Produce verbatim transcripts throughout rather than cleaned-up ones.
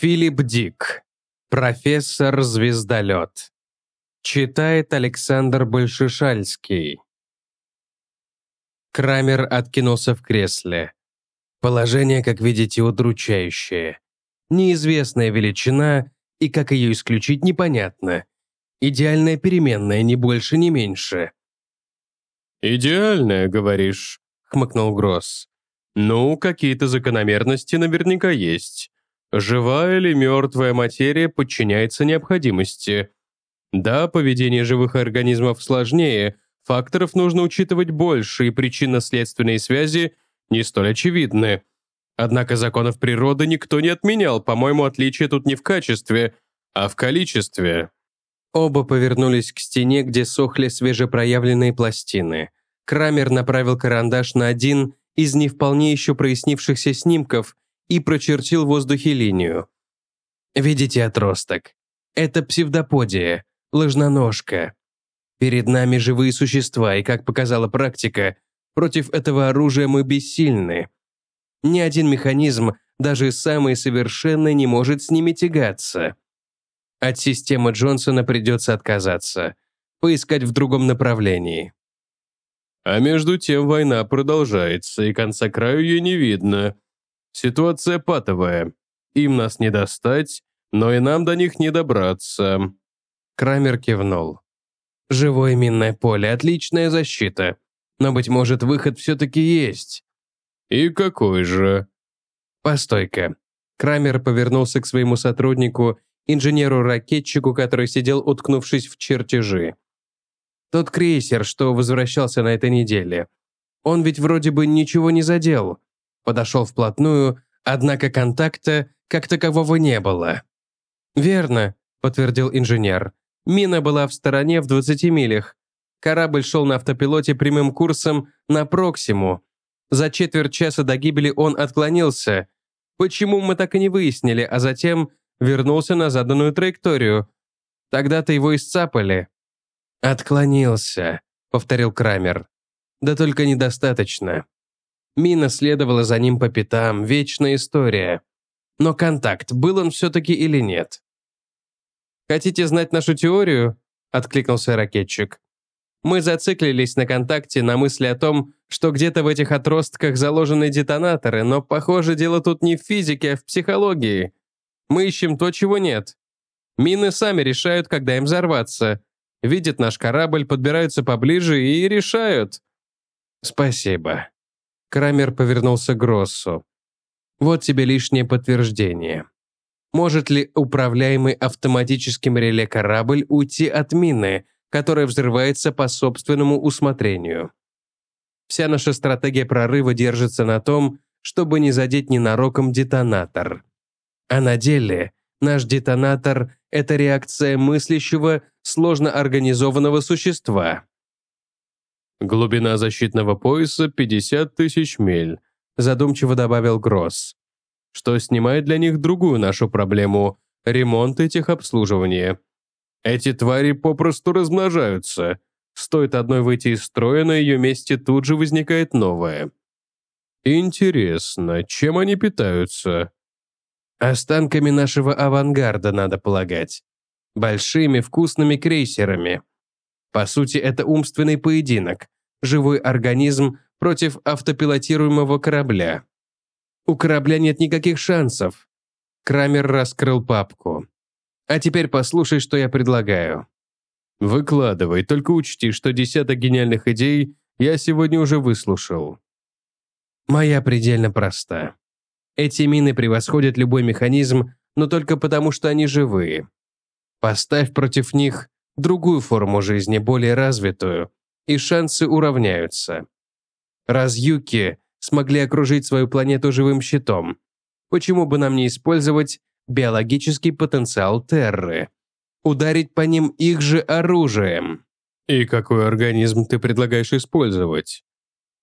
Филипп Дик. Профессор Звездолёт. Читает Александр Большешальский. Крамер откинулся в кресле. Положение, как видите, удручающее. Неизвестная величина, и как ее исключить, непонятно. Идеальная переменная, ни больше, ни меньше. «Идеальная, говоришь», — хмыкнул Гросс. «Ну, какие-то закономерности наверняка есть. Живая или мертвая материя подчиняется необходимости. Да, поведение живых организмов сложнее, факторов нужно учитывать больше, и причинно-следственные связи не столь очевидны. Однако законов природы никто не отменял, по-моему, отличие тут не в качестве, а в количестве». Оба повернулись к стене, где сохли свежепроявленные пластины. Крамер направил карандаш на один из не вполне еще прояснившихся снимков и прочертил в воздухе линию. «Видите отросток? Это псевдоподия, ложноножка. Перед нами живые существа, и, как показала практика, против этого оружия мы бессильны. Ни один механизм, даже самый совершенный, не может с ними тягаться. От системы Джонсона придется отказаться, поискать в другом направлении». «А между тем война продолжается, и конца краю ей не видно. Ситуация патовая. Им нас не достать, но и нам до них не добраться». Крамер кивнул. «Живое минное поле – отличная защита. Но, быть может, выход все-таки есть». «И какой же?» «Постой-ка». Крамер повернулся к своему сотруднику, инженеру-ракетчику, который сидел, уткнувшись в чертежи. «Тот крейсер, что возвращался на этой неделе, он ведь вроде бы ничего не задел. Подошел вплотную, однако контакта как такового не было». «Верно», — подтвердил инженер. «Мина была в стороне в двадцати милях. Корабль шел на автопилоте прямым курсом на Проксиму. За четверть часа до гибели он отклонился. Почему, мы так и не выяснили, а затем вернулся на заданную траекторию. Тогда-то его и сцапали». «Отклонился», — повторил Крамер. «Да только недостаточно. Мина следовала за ним по пятам, вечная история. Но контакт, был он все-таки или нет?» «Хотите знать нашу теорию?» — откликнулся ракетчик. «Мы зациклились на контакте, на мысли о том, что где-то в этих отростках заложены детонаторы, но, похоже, дело тут не в физике, а в психологии. Мы ищем то, чего нет. Мины сами решают, когда им взорваться. Видят наш корабль, подбираются поближе и решают». «Спасибо». Крамер повернулся к Гроссу. «Вот тебе лишнее подтверждение. Может ли управляемый автоматическим реле корабль уйти от мины, которая взрывается по собственному усмотрению? Вся наша стратегия прорыва держится на том, чтобы не задеть ненароком детонатор. А на деле наш детонатор – это реакция мыслящего, сложно организованного существа». «Глубина защитного пояса – пятьдесят тысяч миль», – задумчиво добавил Гросс. «Что снимает для них другую нашу проблему – ремонт и техобслуживание. Эти твари попросту размножаются. Стоит одной выйти из строя, на ее месте тут же возникает новое. Интересно, чем они питаются?» «Останками нашего авангарда, надо полагать. Большими вкусными крейсерами. По сути, это умственный поединок. Живой организм против автопилотируемого корабля. У корабля нет никаких шансов». Крамер раскрыл папку. «А теперь послушай, что я предлагаю». «Выкладывай, только учти, что десяток гениальных идей я сегодня уже выслушал». «Моя предельно проста. Эти мины превосходят любой механизм, но только потому, что они живые. Поставь против них другую форму жизни, более развитую, и шансы уравняются. Разюки смогли окружить свою планету живым щитом. Почему бы нам не использовать биологический потенциал Терры? Ударить по ним их же оружием». «И какой организм ты предлагаешь использовать?»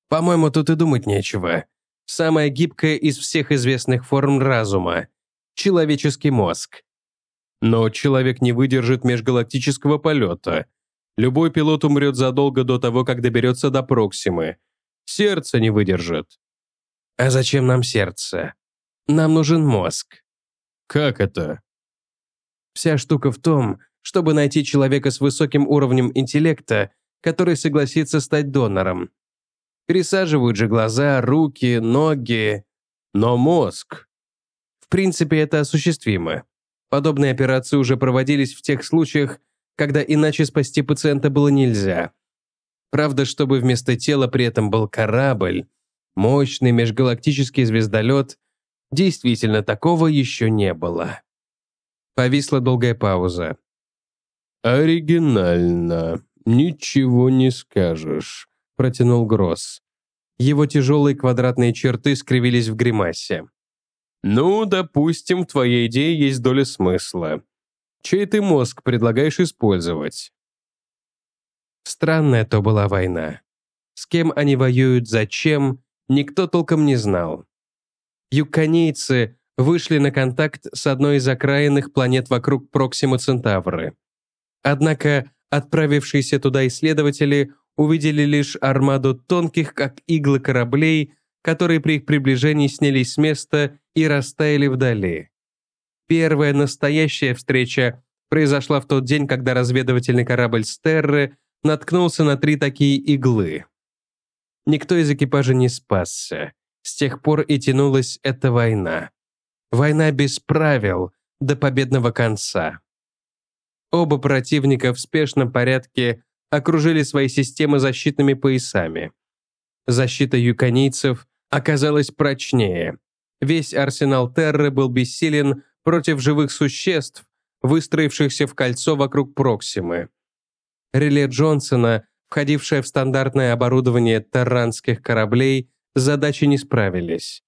«По-моему, тут и думать нечего. Самая гибкая из всех известных форм разума – человеческий мозг». «Но человек не выдержит межгалактического полета. Любой пилот умрет задолго до того, как доберется до Проксимы. Сердце не выдержит». «А зачем нам сердце? Нам нужен мозг». Как это? Вся штука в том, чтобы найти человека с высоким уровнем интеллекта, который согласится стать донором. Пересаживают же глаза, руки, ноги, но мозг. В принципе, это осуществимо. Подобные операции уже проводились в тех случаях, когда иначе спасти пациента было нельзя. Правда, чтобы вместо тела при этом был корабль, мощный межгалактический звездолет, действительно такого еще не было. Повисла долгая пауза. «Оригинально. Ничего не скажешь», – протянул Гросс. Его тяжелые квадратные черты скривились в гримасе. «Ну, допустим, в твоей идее есть доля смысла. Чей ты мозг предлагаешь использовать?» Странная то была война. С кем они воюют, зачем, никто толком не знал. Юкканейцы вышли на контакт с одной из окраинных планет вокруг Проксимы Центавры. Однако отправившиеся туда исследователи увидели лишь армаду тонких, как иглы, кораблей, которые при их приближении снялись с места и растаяли вдали. Первая настоящая встреча произошла в тот день, когда разведывательный корабль «Стерры» наткнулся на три такие иглы. Никто из экипажа не спасся. С тех пор и тянулась эта война. Война без правил, до победного конца. Оба противника в спешном порядке окружили свои системы защитными поясами. Защита юкканийцев оказалась прочнее. Весь арсенал Терры был бессилен против живых существ, выстроившихся в кольцо вокруг Проксимы. Реле Джонсона, входившее в стандартное оборудование терранских кораблей, с задачей не справились.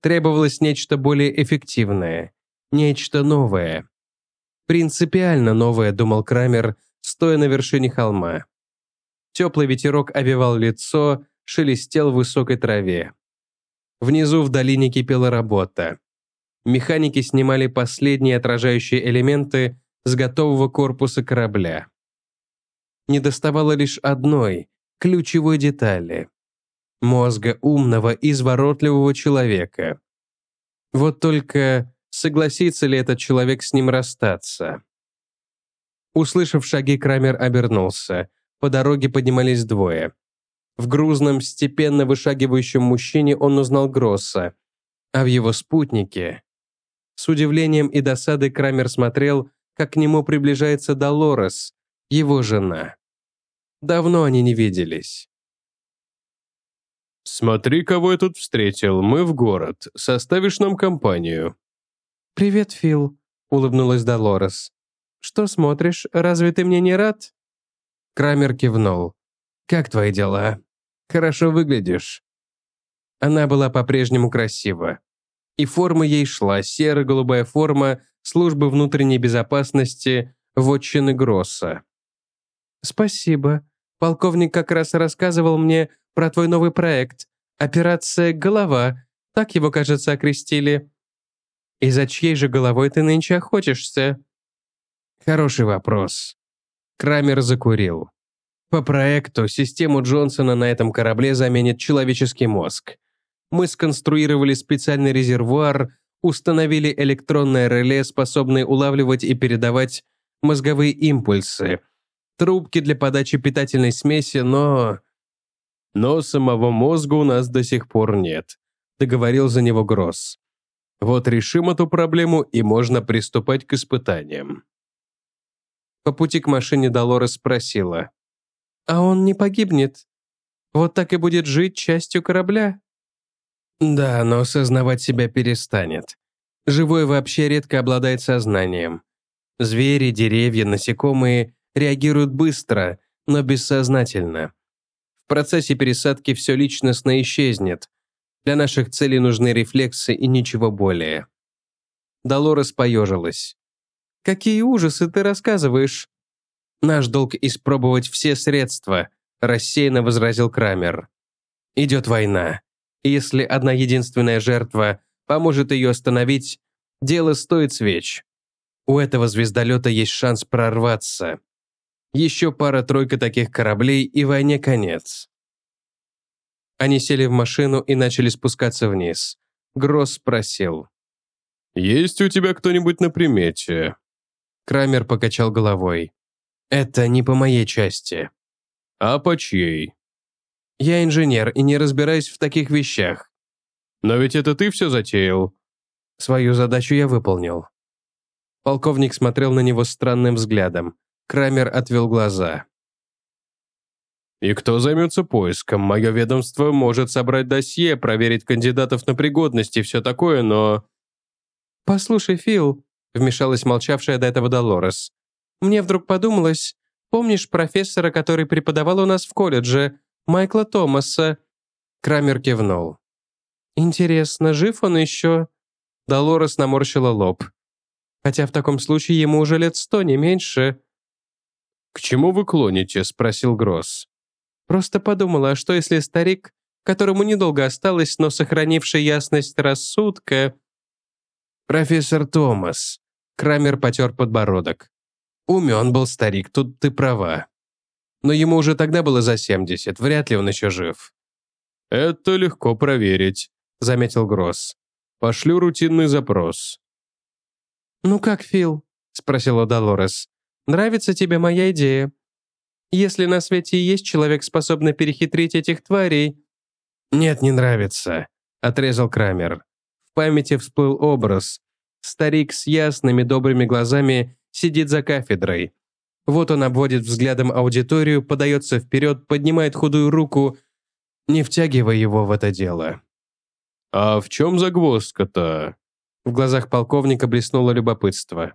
Требовалось нечто более эффективное, нечто новое. Принципиально новое, думал Крамер, стоя на вершине холма. Теплый ветерок обвивал лицо, шелестел в высокой траве. Внизу в долине кипела работа. Механики снимали последние отражающие элементы с готового корпуса корабля. Недоставало лишь одной, ключевой детали – мозга умного, изворотливого человека. Вот только согласится ли этот человек с ним расстаться? Услышав шаги, Крамер обернулся. По дороге поднимались двое. В грузном, степенно вышагивающем мужчине он узнал Гросса, а в его спутнике… С удивлением и досадой Крамер смотрел, как к нему приближается Долорес, его жена. Давно они не виделись. «Смотри, кого я тут встретил, мы в город, составишь нам компанию». «Привет, Фил», — улыбнулась Долорес. «Что смотришь, разве ты мне не рад?» Крамер кивнул. «Как твои дела? Хорошо выглядишь». Она была по-прежнему красива. И форма ей шла, серо-голубая форма службы внутренней безопасности вотчины Гросса. «Спасибо. Полковник как раз рассказывал мне про твой новый проект. Операция «Голова», так его, кажется, окрестили. И за чьей же головой ты нынче охотишься?» «Хороший вопрос». Крамер закурил. «По проекту систему Джонсона на этом корабле заменит человеческий мозг. Мы сконструировали специальный резервуар, установили электронное реле, способное улавливать и передавать мозговые импульсы, трубки для подачи питательной смеси, но...» «Но самого мозга у нас до сих пор нет», — договорил за него Гросс. «Вот решим эту проблему, и можно приступать к испытаниям». По пути к машине Долорес спросила: «А он не погибнет? Вот так и будет жить частью корабля?» «Да, но сознавать себя перестанет. Живой вообще редко обладает сознанием. Звери, деревья, насекомые реагируют быстро, но бессознательно. В процессе пересадки все личностно исчезнет. Для наших целей нужны рефлексы и ничего более». Долорес поежилась. «Какие ужасы ты рассказываешь?» «Наш долг испробовать все средства», – рассеянно возразил Крамер. «Идет война. Если одна единственная жертва поможет ее остановить, дело стоит свеч. У этого звездолета есть шанс прорваться. Еще пара-тройка таких кораблей, и войне конец». Они сели в машину и начали спускаться вниз. Гросс спросил: Есть у тебя кто-нибудь на примете?» Крамер покачал головой. «Это не по моей части». «А по чьей?» «Я инженер и не разбираюсь в таких вещах». «Но ведь это ты все затеял». «Свою задачу я выполнил». Полковник смотрел на него странным взглядом. Крамер отвел глаза. «И кто займется поиском? Мое ведомство может собрать досье, проверить кандидатов на пригодность и все такое, но...» «Послушай, Фил», — вмешалась молчавшая до этого Долорес. «Мне вдруг подумалось, помнишь профессора, который преподавал у нас в колледже, Майкла Томаса?» Крамер кивнул. «Интересно, жив он еще?» Долорес наморщила лоб. «Хотя в таком случае ему уже лет сто, не меньше». «К чему вы клоните?» — спросил Гросс. «Просто подумала, а что если старик, которому недолго осталось, но сохранивший ясность рассудка...» «Профессор Томас», — Крамер потер подбородок. «Умен был старик, тут ты права. Но ему уже тогда было за семьдесят, вряд ли он еще жив». «Это легко проверить», — заметил Гросс. «Пошлю рутинный запрос». «Ну как, Фил?» — спросила Долорес. «Нравится тебе моя идея? Если на свете есть человек, способный перехитрить этих тварей...» «Нет, не нравится», — отрезал Крамер. В памяти всплыл образ. Старик с ясными добрыми глазами сидит за кафедрой. Вот он обводит взглядом аудиторию, подается вперед, поднимает худую руку. Не втягивай его в это дело. «А в чем загвоздка-то?» В глазах полковника блеснуло любопытство.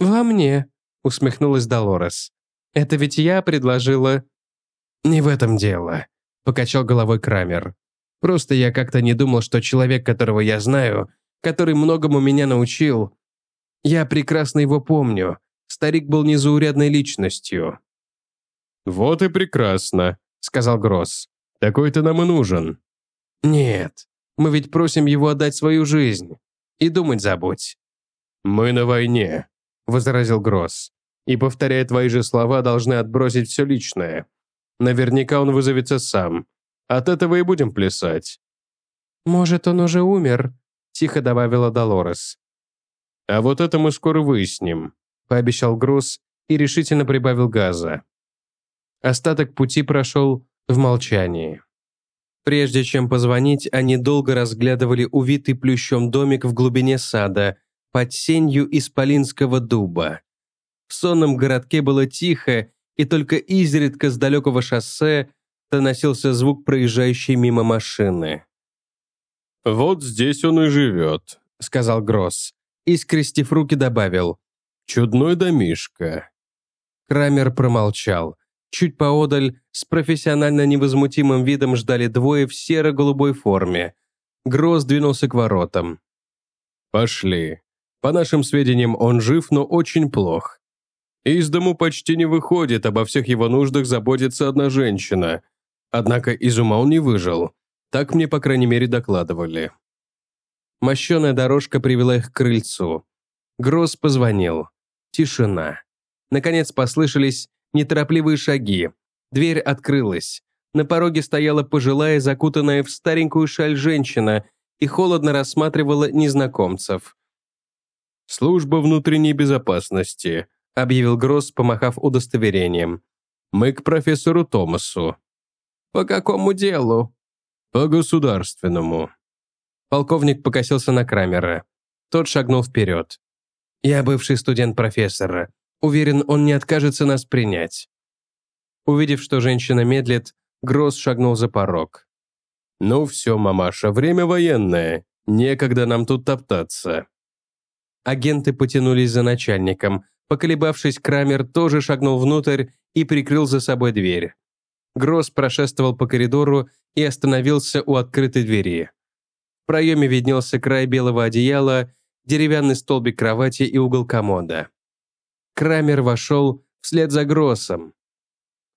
«Во мне», — усмехнулась Долорес. «Это ведь я предложила...» «Не в этом дело», — покачал головой Крамер. «Просто я как-то не думал, что человек, которого я знаю, который многому меня научил... Я прекрасно его помню. Старик был незаурядной личностью». «Вот и прекрасно», — сказал Гросс. «Такой ты нам и нужен». «Нет, мы ведь просим его отдать свою жизнь. И думать забудь». «Мы на войне», — возразил Гросс. «И, повторяя твои же слова, должны отбросить все личное. Наверняка он вызовется сам. От этого и будем плясать». «Может, он уже умер», — тихо добавила Долорес. «А вот это мы скоро выясним», — пообещал Гросс и решительно прибавил газа. Остаток пути прошел в молчании. Прежде чем позвонить, они долго разглядывали увитый плющом домик в глубине сада, под сенью исполинского дуба. В сонном городке было тихо, и только изредка с далекого шоссе доносился звук проезжающей мимо машины. «Вот здесь он и живет», — сказал Гросс, и, скрестив руки, добавил: «Чудной домишко». Крамер промолчал. Чуть поодаль с профессионально невозмутимым видом ждали двое в серо-голубой форме. Гросс двинулся к воротам. «Пошли. По нашим сведениям, он жив, но очень плох. Из дому почти не выходит, обо всех его нуждах заботится одна женщина. Однако из ума он не выжил. Так мне, по крайней мере, докладывали». Мощеная дорожка привела их к крыльцу. Гросс позвонил. Тишина. Наконец послышались неторопливые шаги. Дверь открылась. На пороге стояла пожилая, закутанная в старенькую шаль женщина и холодно рассматривала незнакомцев. «Служба внутренней безопасности», — объявил Гросс, помахав удостоверением. «Мы к профессору Томасу». «По какому делу?» «По государственному». Полковник покосился на Крамера. Тот шагнул вперед. «Я бывший студент профессора. Уверен, он не откажется нас принять». Увидев, что женщина медлит, Гросс шагнул за порог. «Ну все, мамаша, время военное. Некогда нам тут топтаться». Агенты потянулись за начальником. Поколебавшись, Крамер тоже шагнул внутрь и прикрыл за собой дверь. Гросс прошествовал по коридору и остановился у открытой двери. В проеме виднелся край белого одеяла, деревянный столбик кровати и угол комода. Крамер вошел вслед за Гроссом.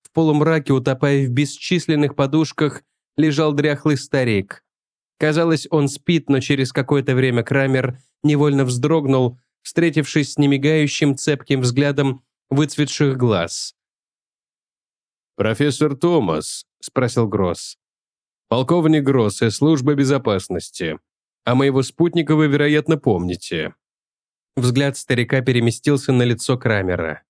В полумраке, утопая в бесчисленных подушках, лежал дряхлый старик. Казалось, он спит, но через какое-то время Крамер невольно вздрогнул, встретившись с немигающим цепким взглядом выцветших глаз. «Профессор Томас?» – спросил Гросс. «Полковник Гросс из службы безопасности. а моего спутника вы, вероятно, помните». Взгляд старика переместился на лицо Крамера.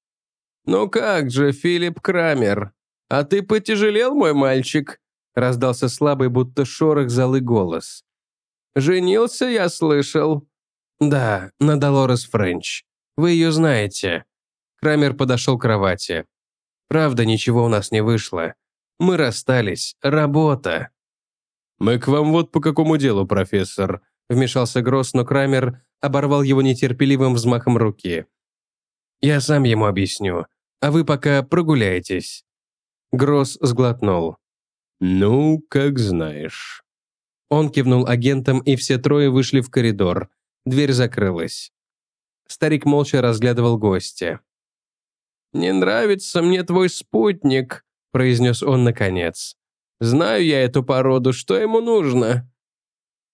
«Ну как же, Филипп Крамер, а ты потяжелел, мой мальчик?» — раздался слабый, будто шорох золы голос. «Женился, я слышал». «Да, на Долорес Фрэнч. Вы ее знаете». Крамер подошел к кровати. «Правда, ничего у нас не вышло. Мы расстались. Работа». «Мы к вам вот по какому делу, профессор», — вмешался Гросс, но Крамер оборвал его нетерпеливым взмахом руки. «Я сам ему объясню, а вы пока прогуляйтесь». Гросс сглотнул. «Ну, как знаешь». Он кивнул агентам, и все трое вышли в коридор. Дверь закрылась. Старик молча разглядывал гостя. «Не нравится мне твой спутник», — произнес он наконец. «Знаю я эту породу, что ему нужно?»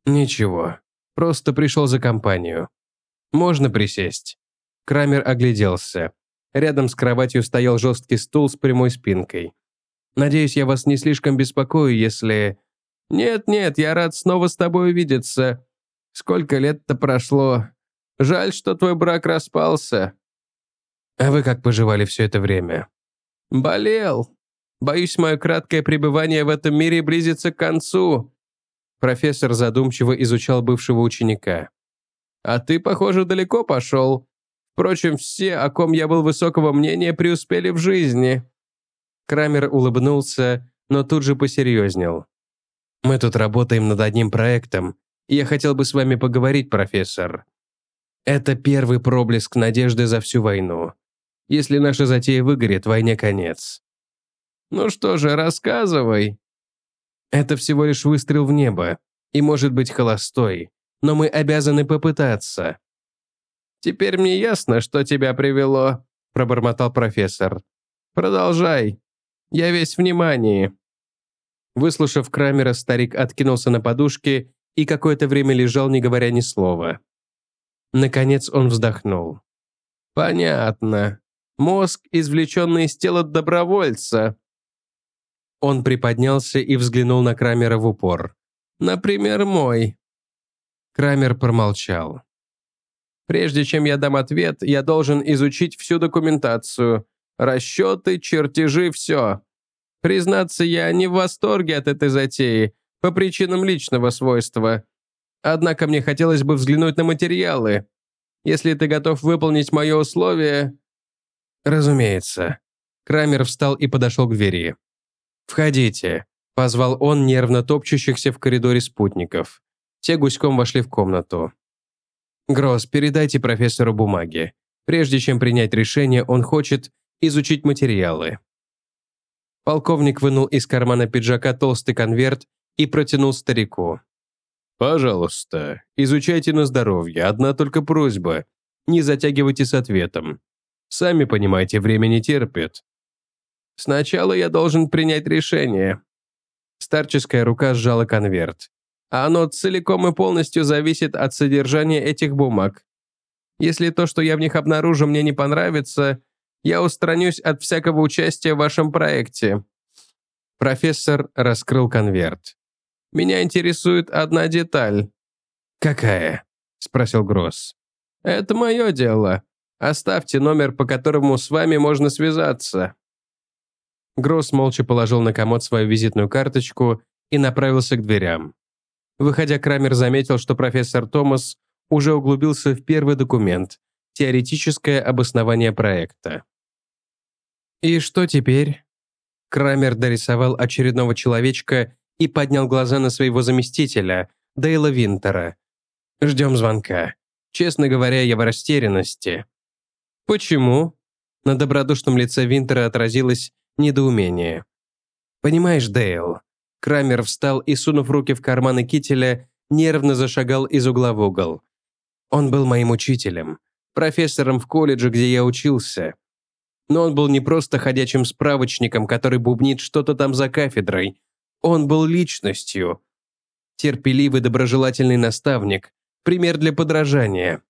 «Ничего, просто пришел за компанию. Можно присесть?» Крамер огляделся. Рядом с кроватью стоял жесткий стул с прямой спинкой. «Надеюсь, я вас не слишком беспокою, если...» «Нет-нет, я рад снова с тобой увидеться. Сколько лет-то прошло. Жаль, что твой брак распался». «А вы как поживали все это время?» «Болел. Боюсь, мое краткое пребывание в этом мире близится к концу». Профессор задумчиво изучал бывшего ученика. «А ты, похоже, далеко пошел. Впрочем, все, о ком я был высокого мнения, преуспели в жизни». Крамер улыбнулся, но тут же посерьезнел. «Мы тут работаем над одним проектом, и я хотел бы с вами поговорить, профессор. Это первый проблеск надежды за всю войну. Если наша затея выгорит, войне конец». «Ну что же, рассказывай». «Это всего лишь выстрел в небо, и может быть холостой, но мы обязаны попытаться». «Теперь мне ясно, что тебя привело», — пробормотал профессор. «Продолжай. Я весь внимание». Выслушав Крамера, старик откинулся на подушке и какое-то время лежал, не говоря ни слова. Наконец он вздохнул. «Понятно. Мозг, извлеченный из тела добровольца». Он приподнялся и взглянул на Крамера в упор. «Например, мой». Крамер промолчал. «Прежде чем я дам ответ, я должен изучить всю документацию. Расчеты, чертежи, все. Признаться, я не в восторге от этой затеи, по причинам личного свойства. Однако мне хотелось бы взглянуть на материалы. Если ты готов выполнить мое условие...» «Разумеется». Крамер встал и подошел к двери. «Входите», — позвал он нервно топчущихся в коридоре спутников. Те гуськом вошли в комнату. «Гросс, передайте профессору бумаги. Прежде чем принять решение, он хочет изучить материалы». Полковник вынул из кармана пиджака толстый конверт и протянул старику. «Пожалуйста, изучайте на здоровье, одна только просьба. Не затягивайте с ответом. Сами понимаете, время не терпит». «Сначала я должен принять решение». Старческая рука сжала конверт. «А оно целиком и полностью зависит от содержания этих бумаг. Если то, что я в них обнаружу, мне не понравится, я устранюсь от всякого участия в вашем проекте». Профессор раскрыл конверт. «Меня интересует одна деталь». «Какая?» — спросил Гросс. «Это мое дело. Оставьте номер, по которому с вами можно связаться». Гросс молча положил на комод свою визитную карточку и направился к дверям. Выходя, Крамер заметил, что профессор Томас уже углубился в первый документ — теоретическое обоснование проекта. «И что теперь?» Крамер дорисовал очередного человечка и поднял глаза на своего заместителя, Дейла Винтера. «Ждем звонка. Честно говоря, я в растерянности». «Почему?» На добродушном лице Винтера отразилось недоумение. «Понимаешь, Дейл...» Крамер встал и, сунув руки в карманы кителя, нервно зашагал из угла в угол. «Он был моим учителем, профессором в колледже, где я учился. Но он был не просто ходячим справочником, который бубнит что-то там за кафедрой. Он был личностью. Терпеливый, доброжелательный наставник, пример для подражания.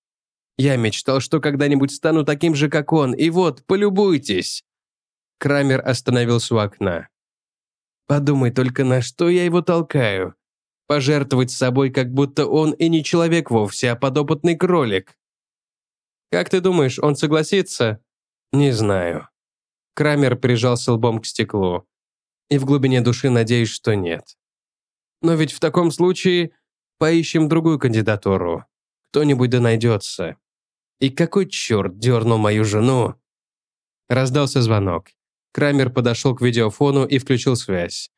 Я мечтал, что когда-нибудь стану таким же, как он, и вот, полюбуйтесь». Крамер остановился у окна. «Подумай только, на что я его толкаю. пожертвовать собой, как будто он и не человек вовсе, а подопытный кролик. Как ты думаешь, он согласится? Не знаю. Крамер прижался лбом к стеклу. И в глубине души надеюсь, что нет. Но ведь в таком случае поищем другую кандидатуру. Кто-нибудь да найдется. И какой черт дернул мою жену? Раздался звонок. Крамер подошел к видеофону и включил связь.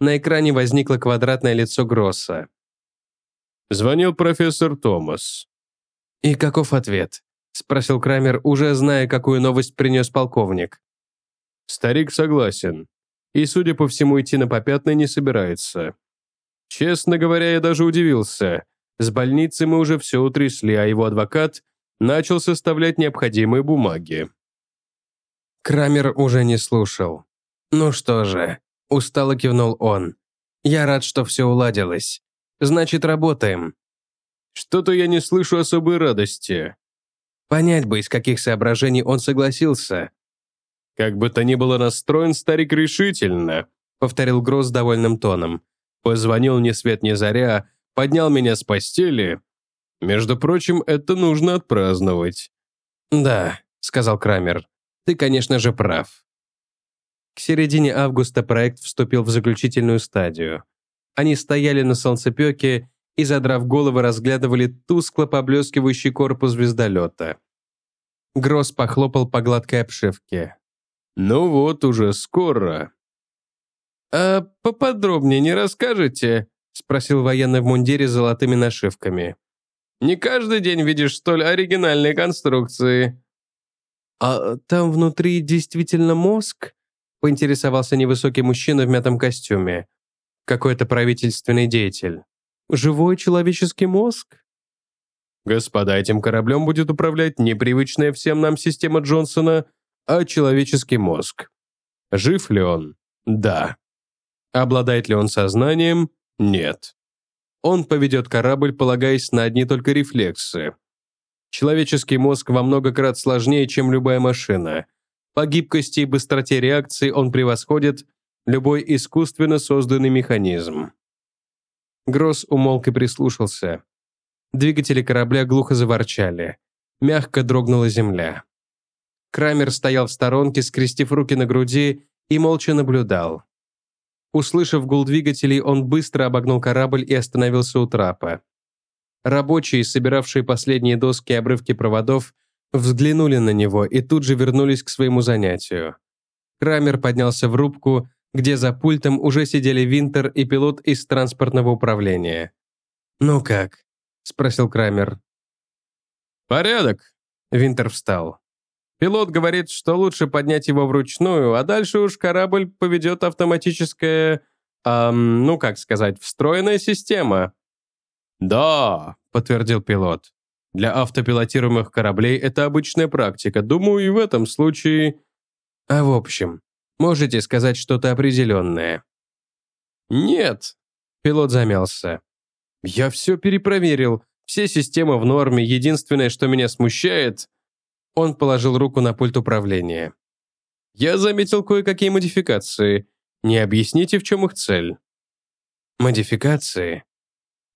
На экране возникло квадратное лицо Гросса. Звонил профессор Томас. И каков ответ? Спросил Крамер, уже зная, какую новость принес полковник. Старик согласен. И, судя по всему, идти на попятный не собирается. Честно говоря, я даже удивился. С больницы мы уже все утрясли, а его адвокат начал составлять необходимые бумаги. Крамер уже не слушал. «Ну что же», – устало кивнул он. «Я рад, что все уладилось. Значит, работаем». «Что-то я не слышу особой радости». Понять бы, из каких соображений он согласился. «Как бы то ни было настроен, старик решительно», – повторил Гросс довольным тоном. «Позвонил ни свет ни заря, поднял меня с постели. Между прочим, это нужно отпраздновать». «Да», – сказал Крамер. «Ты, конечно же, прав». К середине августа проект вступил в заключительную стадию. Они стояли на солнцепеке и, задрав головы, разглядывали тускло поблескивающий корпус звездолета. Гросс похлопал по гладкой обшивке. «Ну вот уже скоро». «А поподробнее не расскажете?» – спросил военный в мундире с золотыми нашивками. «Не каждый день видишь столь оригинальные конструкции». «А там внутри действительно мозг?» – поинтересовался невысокий мужчина в мятом костюме. Какой-то правительственный деятель. «Живой человеческий мозг?» «Господа, этим кораблем будет управлять непривычная всем нам система Джонсона, а человеческий мозг. Жив ли он? Да. Обладает ли он сознанием? Нет. Он поведет корабль, полагаясь на одни только рефлексы. Человеческий мозг во много крат сложнее, чем любая машина. По гибкости и быстроте реакции он превосходит любой искусственно созданный механизм». Гросс умолк и прислушался. Двигатели корабля глухо заворчали. Мягко дрогнула земля. Крамер стоял в сторонке, скрестив руки на груди, и молча наблюдал. Услышав гул двигателей, он быстро обогнул корабль и остановился у трапа. Рабочие, собиравшие последние доски и обрывки проводов, взглянули на него и тут же вернулись к своему занятию. Крамер поднялся в рубку, где за пультом уже сидели Винтер и пилот из транспортного управления. «Ну как?» – спросил Крамер. «Порядок!» – Винтер встал. «Пилот говорит, что лучше поднять его вручную, а дальше уж корабль поведет автоматическая... Эм, ну, как сказать, встроенная система». «Да», — подтвердил пилот. «Для автопилотируемых кораблей это обычная практика. Думаю, и в этом случае...» «А в общем, можете сказать что-то определенное?» «Нет», — пилот замялся. «Я все перепроверил. Все системы в норме. Единственное, что меня смущает...» Он положил руку на пульт управления. «Я заметил кое-какие модификации. Не объясните, в чем их цель?» «Модификации?»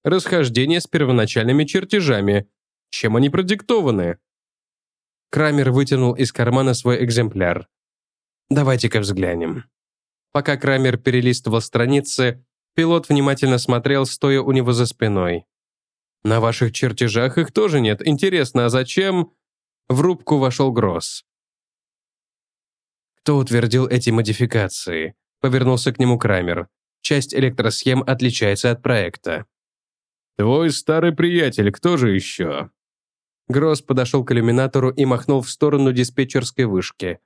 «Расхождение с первоначальными чертежами. Чем они продиктованы?» Крамер вытянул из кармана свой экземпляр. «Давайте-ка взглянем». Пока Крамер перелистывал страницы, пилот внимательно смотрел, стоя у него за спиной. «На ваших чертежах их тоже нет. Интересно, а зачем...» В рубку вошел Гросс. «Кто утвердил эти модификации?» Повернулся к нему Крамер. «Часть электросхем отличается от проекта». «Твой старый приятель, кто же еще?» Гросс подошел к иллюминатору и махнул в сторону диспетчерской вышки.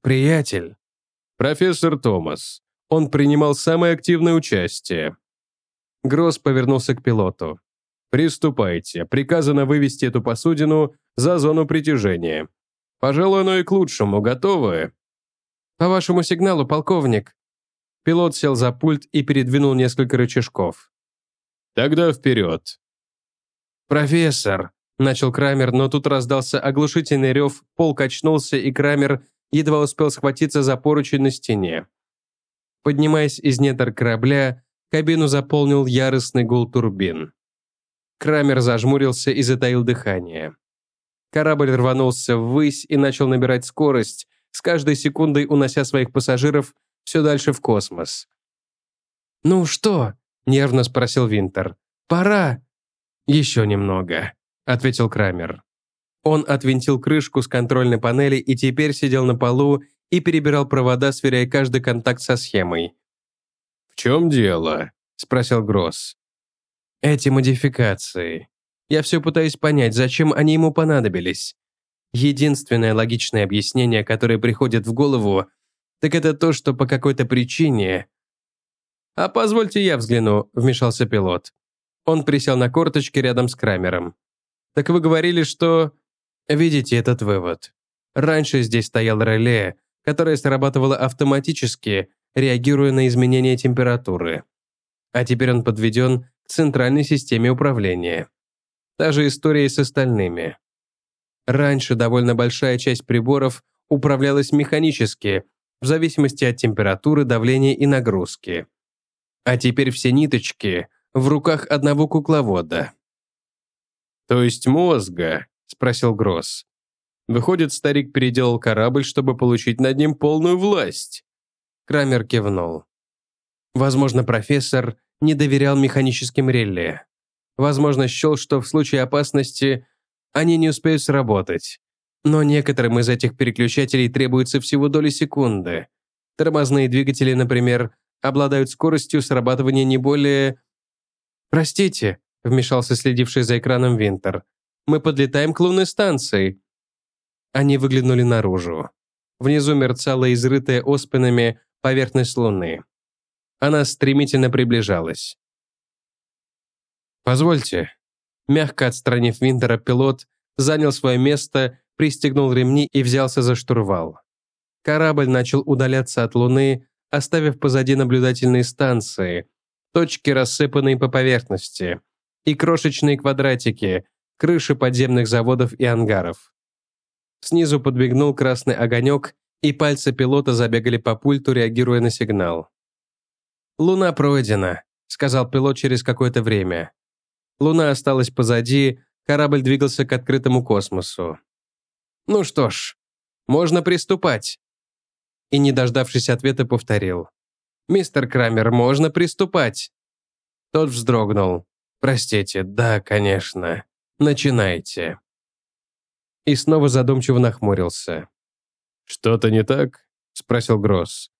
«Приятель?» «Профессор Томас. Он принимал самое активное участие». Гросс повернулся к пилоту. «Приступайте. Приказано вывести эту посудину за зону притяжения. Пожалуй, оно и к лучшему. Готовы?» «По вашему сигналу, полковник». Пилот сел за пульт и передвинул несколько рычажков. «Тогда вперед». «Профессор», — начал Крамер, но тут раздался оглушительный рев, пол качнулся, и Крамер едва успел схватиться за поручень на стене. Поднимаясь из недр корабля, Кабину заполнил яростный гул турбин. Крамер зажмурился и затаил дыхание. Корабль рванулся ввысь и начал набирать скорость, с каждой секундой унося своих пассажиров все дальше в космос. «Ну что?» – нервно спросил Винтер. «Пора!» «Еще немного», – ответил Крамер. Он отвинтил крышку с контрольной панели и теперь сидел на полу и перебирал провода, сверяя каждый контакт со схемой. «В чем дело?» – спросил Гросс. «Эти модификации. Я все пытаюсь понять, зачем они ему понадобились. Единственное логичное объяснение, которое приходит в голову, так это то, что по какой-то причине...» «А позвольте я взгляну», – вмешался пилот. Он присел на корточки рядом с Крамером. «Так вы говорили, что...» «Видите этот вывод. Раньше здесь стоял реле, которое срабатывало автоматически, реагируя на изменение температуры. А теперь он подведен к центральной системе управления. Та же история и с остальными. Раньше довольно большая часть приборов управлялась механически, в зависимости от температуры, давления и нагрузки. А теперь все ниточки в руках одного кукловода». «То есть мозга?» – спросил Гросс. «Выходит, старик переделал корабль, чтобы получить над ним полную власть?» Крамер кивнул. «Возможно, профессор не доверял механическим реле. Возможно, счел, что в случае опасности они не успеют сработать. Но некоторым из этих переключателей требуется всего доли секунды. Тормозные двигатели, например, обладают скоростью срабатывания не более...» «Простите», – вмешался следивший за экраном Винтер, – «мы подлетаем к лунной станции». Они выглянули наружу. Внизу мерцала изрытая оспинами поверхность Луны. Она стремительно приближалась. «Позвольте». Мягко отстранив Винтера, пилот занял свое место, пристегнул ремни и взялся за штурвал. Корабль начал удаляться от Луны, оставив позади наблюдательные станции, точки, рассыпанные по поверхности, и крошечные квадратики, крыши подземных заводов и ангаров. Снизу подмигнул красный огонек, и пальцы пилота забегали по пульту, реагируя на сигнал. «Луна пройдена», — сказал пилот через какое-то время. Луна осталась позади, корабль двигался к открытому космосу. «Ну что ж, можно приступать». И, не дождавшись ответа, повторил: «Мистер Крамер, можно приступать?» Тот вздрогнул. «Простите, да, конечно. Начинайте». И снова задумчиво нахмурился. «Что-то не так?» – спросил Гросс.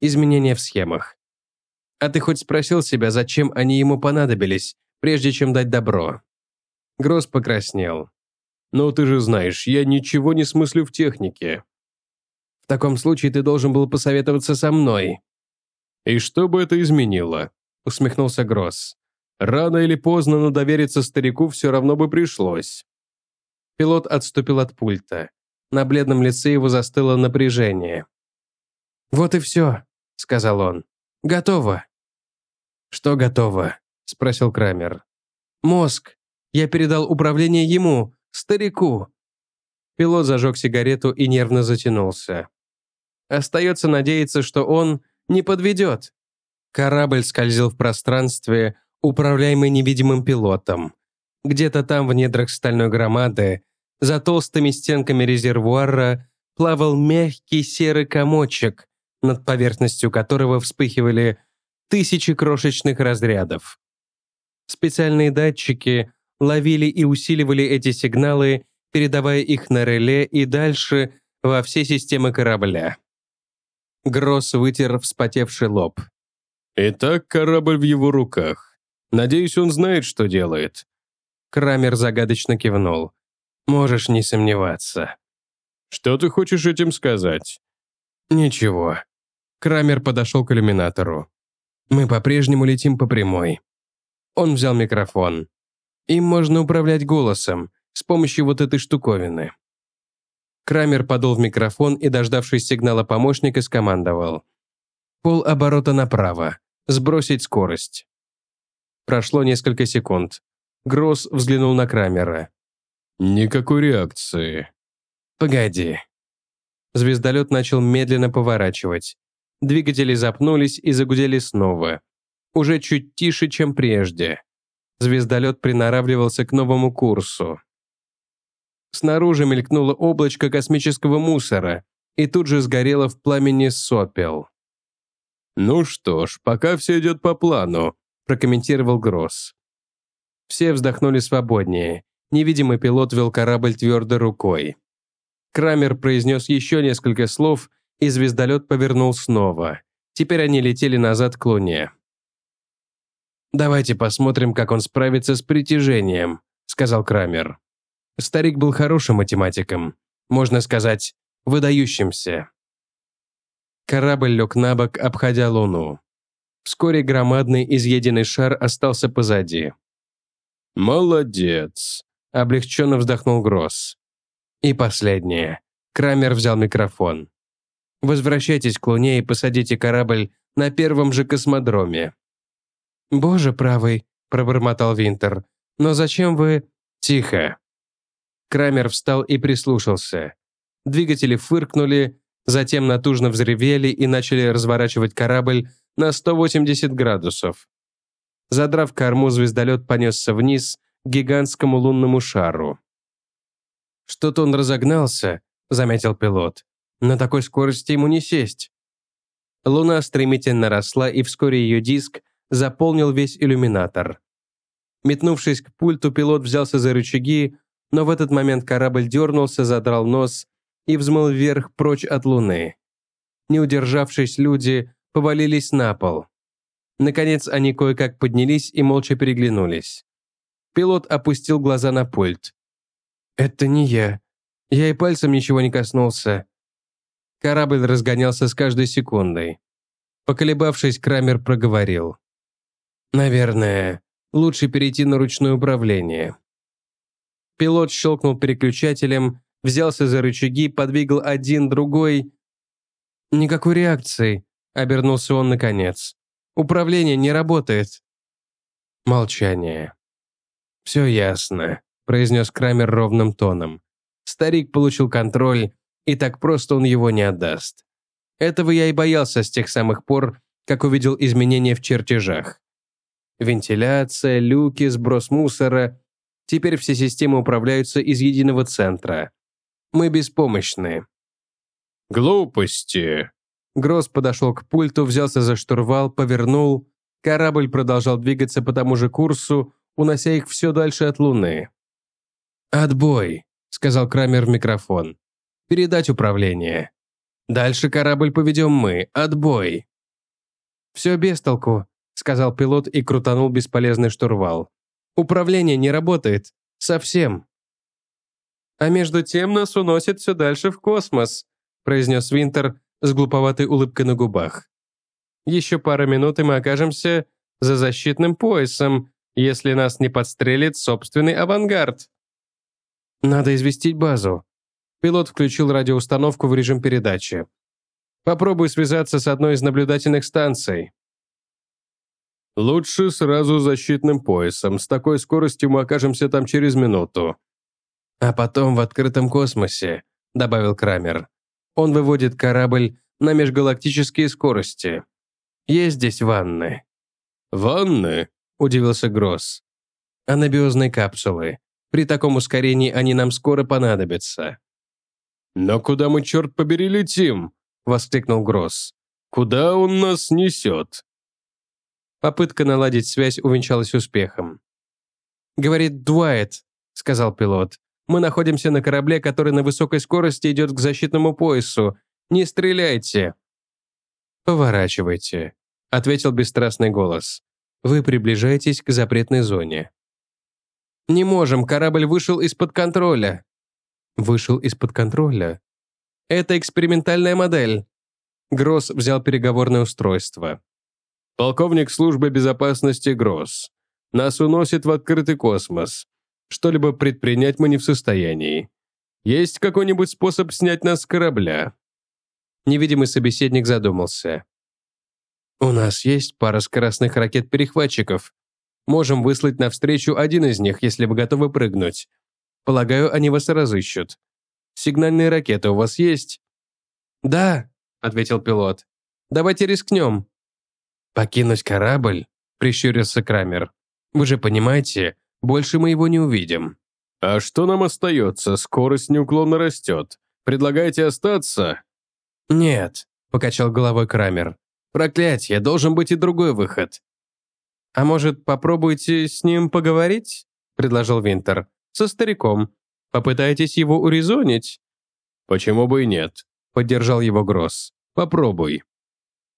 «Изменения в схемах. А ты хоть спросил себя, зачем они ему понадобились, прежде чем дать добро?» Гросс покраснел. «Ну ты же знаешь, я ничего не смыслю в технике». «В таком случае ты должен был посоветоваться со мной». «И что бы это изменило?» – усмехнулся Гросс. «Рано или поздно, но довериться старику все равно бы пришлось». Пилот отступил от пульта. На бледном лице его застыло напряжение. «Вот и все», — сказал он. «Готово». «Что готово?» — спросил Крамер. «Мозг. Я передал управление ему, старику». Пилот зажег сигарету и нервно затянулся. Остается надеяться, что он не подведет. Корабль скользил в пространстве, управляемый невидимым пилотом. Где-то там, в недрах стальной громады, за толстыми стенками резервуара, плавал мягкий серый комочек, над поверхностью которого вспыхивали тысячи крошечных разрядов. Специальные датчики ловили и усиливали эти сигналы, передавая их на реле и дальше во все системы корабля. Гросс вытер вспотевший лоб. «Итак, корабль в его руках. Надеюсь, он знает, что делает». Крамер загадочно кивнул. «Можешь не сомневаться». «Что ты хочешь этим сказать?» «Ничего». Крамер подошел к иллюминатору. «Мы по-прежнему летим по прямой». Он взял микрофон. «Им можно управлять голосом с помощью вот этой штуковины». Крамер подул в микрофон и, дождавшись сигнала помощника, скомандовал: «Полоборота направо. Сбросить скорость». Прошло несколько секунд. Гросс взглянул на Крамера. «Никакой реакции». «Погоди». Звездолет начал медленно поворачивать. Двигатели запнулись и загудели снова. уже чуть тише, чем прежде. Звездолет приноравливался к новому курсу. Снаружи мелькнуло облачко космического мусора и тут же сгорело в пламени сопел. «Ну что ж, пока все идет по плану», – прокомментировал Гросс. Все вздохнули свободнее. Невидимый пилот вел корабль твердой рукой. Крамер произнес еще несколько слов, и звездолет повернул снова. Теперь они летели назад к Луне. «Давайте посмотрим, как он справится с притяжением», – сказал Крамер. Старик был хорошим математиком, можно сказать, выдающимся. Корабль лег на бок, обходя Луну. Вскоре громадный изъеденный шар остался позади. «Молодец», – облегченно вздохнул Гросс. И последнее. Крамер взял микрофон. «Возвращайтесь к Луне и посадите корабль на первом же космодроме». «Боже правый», – пробормотал Винтер. «Но зачем вы...» «Тихо». Крамер встал и прислушался. Двигатели фыркнули, затем натужно взревели и начали разворачивать корабль на сто восемьдесят градусов. Задрав корму, звездолет понесся вниз к гигантскому лунному шару. «Что-то он разогнался», – заметил пилот. «На такой скорости ему не сесть». Луна стремительно росла, и вскоре ее диск заполнил весь иллюминатор. Метнувшись к пульту, пилот взялся за рычаги, но в этот момент корабль дернулся, задрал нос и взмыл вверх прочь от Луны. Не удержавшись, люди повалились на пол. Наконец они кое-как поднялись и молча переглянулись. Пилот опустил глаза на пульт. «Это не я. Я и пальцем ничего не коснулся». Корабль разгонялся с каждой секундой. Поколебавшись, Крамер проговорил. «Наверное, лучше перейти на ручное управление». Пилот щелкнул переключателем, взялся за рычаги, подвигал один, другой. «Никакой реакции», – обернулся он наконец. «Управление не работает». Молчание. «Все ясно», – произнес Крамер ровным тоном. «Старик получил контроль, и так просто он его не отдаст. Этого я и боялся с тех самых пор, как увидел изменения в чертежах. Вентиляция, люки, сброс мусора. Теперь все системы управляются из единого центра. Мы беспомощны». «Глупости». Гросс подошел к пульту, взялся за штурвал, повернул. Корабль продолжал двигаться по тому же курсу, унося их все дальше от Луны. «Отбой», — сказал Крамер в микрофон. «Передать управление. Дальше корабль поведем мы. Отбой». «Все без толку», — сказал пилот и крутанул бесполезный штурвал. «Управление не работает. Совсем». «А между тем нас уносит все дальше в космос», — произнес Винтер с глуповатой улыбкой на губах. «Еще пару минут, и мы окажемся за защитным поясом, если нас не подстрелит собственный авангард». «Надо известить базу». Пилот включил радиоустановку в режим передачи. «Попробуй связаться с одной из наблюдательных станций». «Лучше сразу защитным поясом. С такой скоростью мы окажемся там через минуту». «А потом в открытом космосе», — добавил Крамер. «Он выводит корабль на межгалактические скорости. Есть здесь ванны». «Ванны?» — удивился Гросс. «Анабиозные капсулы. При таком ускорении они нам скоро понадобятся». «Но куда мы, черт побери, летим?» — воскликнул Гросс. «Куда он нас несет?» Попытка наладить связь увенчалась успехом. «Говорит Дуайт», — сказал пилот. «Мы находимся на корабле, который на высокой скорости идет к защитному поясу. Не стреляйте!» «Поворачивайте», — ответил бесстрастный голос. «Вы приближаетесь к запретной зоне». «Не можем, корабль вышел из-под контроля». «Вышел из-под контроля?» «Это экспериментальная модель». Гросс взял переговорное устройство. «Полковник службы безопасности Гросс. Нас уносит в открытый космос. Что-либо предпринять мы не в состоянии. Есть какой-нибудь способ снять нас с корабля?» Невидимый собеседник задумался. «У нас есть пара скоростных ракет-перехватчиков. Можем выслать навстречу один из них, если вы готовы прыгнуть. Полагаю, они вас разыщут. Сигнальные ракеты у вас есть?» «Да», — ответил пилот. «Давайте рискнем». «Покинуть корабль?» – прищурился Крамер. «Вы же понимаете, больше мы его не увидим». «А что нам остается? Скорость неуклонно растет. Предлагаете остаться?» «Нет», – покачал головой Крамер. «Проклятье, должен быть и другой выход». «А может, попробуйте с ним поговорить?» – предложил Винтер. «Со стариком. Попытайтесь его урезонить?» «Почему бы и нет?» – поддержал его Гросс. «Попробуй».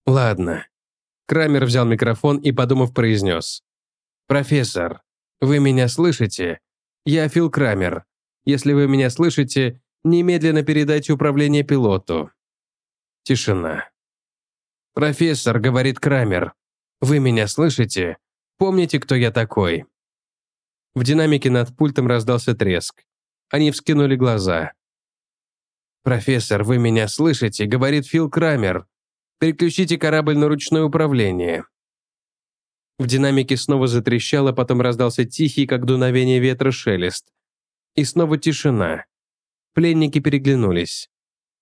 «Ладно». Крамер взял микрофон и, подумав, произнес. «Профессор, вы меня слышите? Я Фил Крамер. Если вы меня слышите, немедленно передайте управление пилоту». Тишина. «Профессор, — говорит Крамер, — вы меня слышите? Помните, кто я такой?» В динамике над пультом раздался треск. Они вскинули глаза. «Профессор, вы меня слышите? — говорит Фил Крамер. — Переключите корабль на ручное управление». В динамике снова затрещало, потом раздался тихий, как дуновение ветра, шелест. И снова тишина. Пленники переглянулись.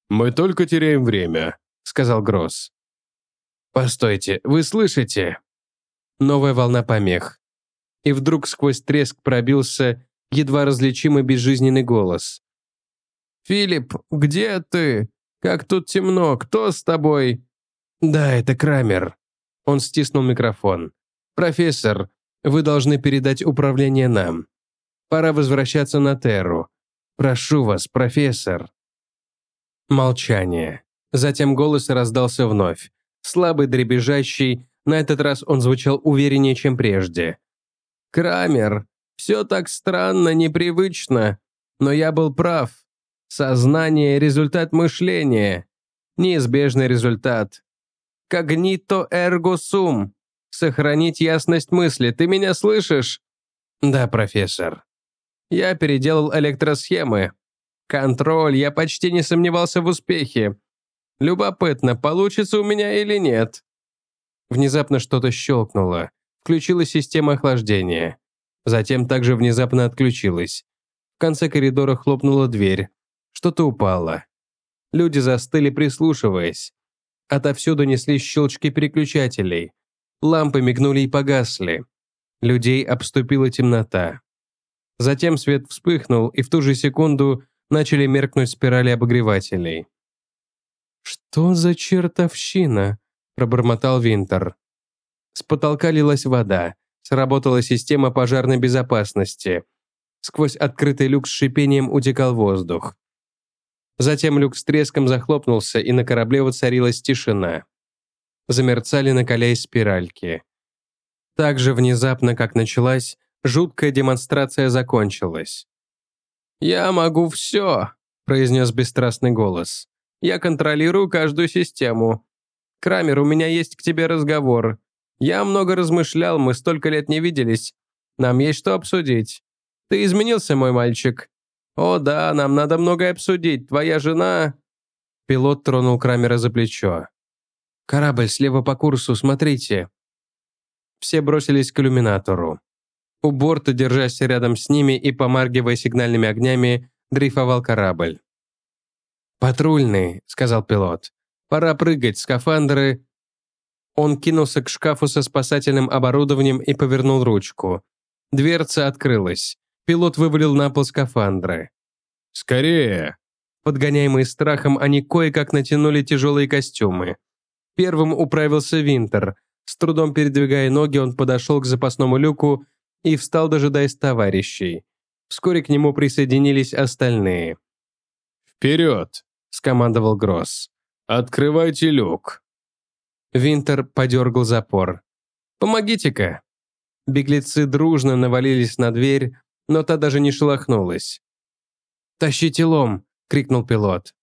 «Мы только теряем время», — сказал Гросс. «Постойте, вы слышите?» Новая волна помех. И вдруг сквозь треск пробился едва различимый безжизненный голос. «Филипп, где ты? Как тут темно, кто с тобой?» «Да, это Крамер». Он стиснул микрофон. «Профессор, вы должны передать управление нам. Пора возвращаться на Терру. Прошу вас, профессор». Молчание. Затем голос раздался вновь. Слабый, дребезжащий, на этот раз он звучал увереннее, чем прежде. «Крамер, все так странно, непривычно, но я был прав. Сознание – результат мышления. Неизбежный результат. Когнито эрго сум. Сохранить ясность мысли. Ты меня слышишь?» «Да, профессор». «Я переделал электросхемы. Контроль, я почти не сомневался в успехе. Любопытно, получится у меня или нет?» Внезапно что-то щелкнуло. Включилась система охлаждения. Затем также внезапно отключилась. В конце коридора хлопнула дверь. Что-то упало. Люди застыли, прислушиваясь. Отовсюду неслись щелчки переключателей. Лампы мигнули и погасли. Людей обступила темнота. Затем свет вспыхнул, и в ту же секунду начали меркнуть спирали обогревателей. «Что за чертовщина?» – пробормотал Винтер. С потолка лилась вода. Сработала система пожарной безопасности. Сквозь открытый люк с шипением утекал воздух. Затем люк с треском захлопнулся, и на корабле воцарилась тишина. Замерцали, накаляясь, спиральки. Так же внезапно, как началась, жуткая демонстрация закончилась. «Я могу все», – произнес бесстрастный голос. «Я контролирую каждую систему. Крамер, у меня есть к тебе разговор. Я много размышлял, мы столько лет не виделись. Нам есть что обсудить. Ты изменился, мой мальчик. О да, нам надо многое обсудить. Твоя жена...» Пилот тронул Крамера за плечо. «Корабль слева по курсу, смотрите». Все бросились к иллюминатору. У борта, держась рядом с ними и помаргивая сигнальными огнями, дрейфовал корабль. «Патрульный», — сказал пилот. «Пора прыгать, скафандры...» Он кинулся к шкафу со спасательным оборудованием и повернул ручку. Дверца открылась. Пилот вывалил на пол скафандры. «Скорее!» Подгоняемые страхом, они кое-как натянули тяжелые костюмы. Первым управился Винтер. С трудом передвигая ноги, он подошел к запасному люку и встал, дожидаясь товарищей. Вскоре к нему присоединились остальные. «Вперед!» – скомандовал Гросс. «Открывайте люк!» Винтер подергал запор. «Помогите-ка!» Беглецы дружно навалились на дверь, но та даже не шелохнулась. «Тащите лом!» – крикнул пилот.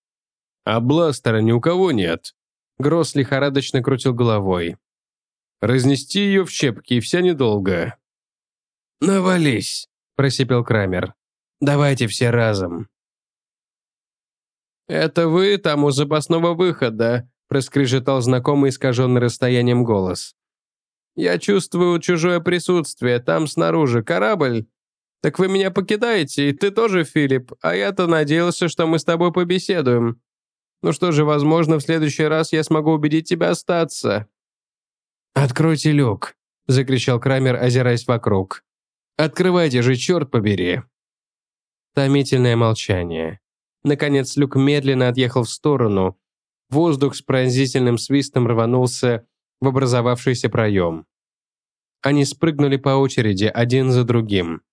«А бластера ни у кого нет!» Гросс лихорадочно крутил головой. «Разнести ее в щепки, и вся недолго». «Навались!» – просипел Крамер. «Давайте все разом!» «Это вы там у запасного выхода?» – проскрежетал знакомый, искаженный расстоянием голос. «Я чувствую чужое присутствие, там снаружи корабль. Так вы меня покидаете, и ты тоже, Филипп, а я-то надеялся, что мы с тобой побеседуем. Ну что же, возможно, в следующий раз я смогу убедить тебя остаться». «Откройте люк», – закричал Крамер, озираясь вокруг. «Открывайте же, черт побери!» Томительное молчание. Наконец люк медленно отъехал в сторону. Воздух с пронзительным свистом рванулся в образовавшийся проем. Они спрыгнули по очереди, один за другим.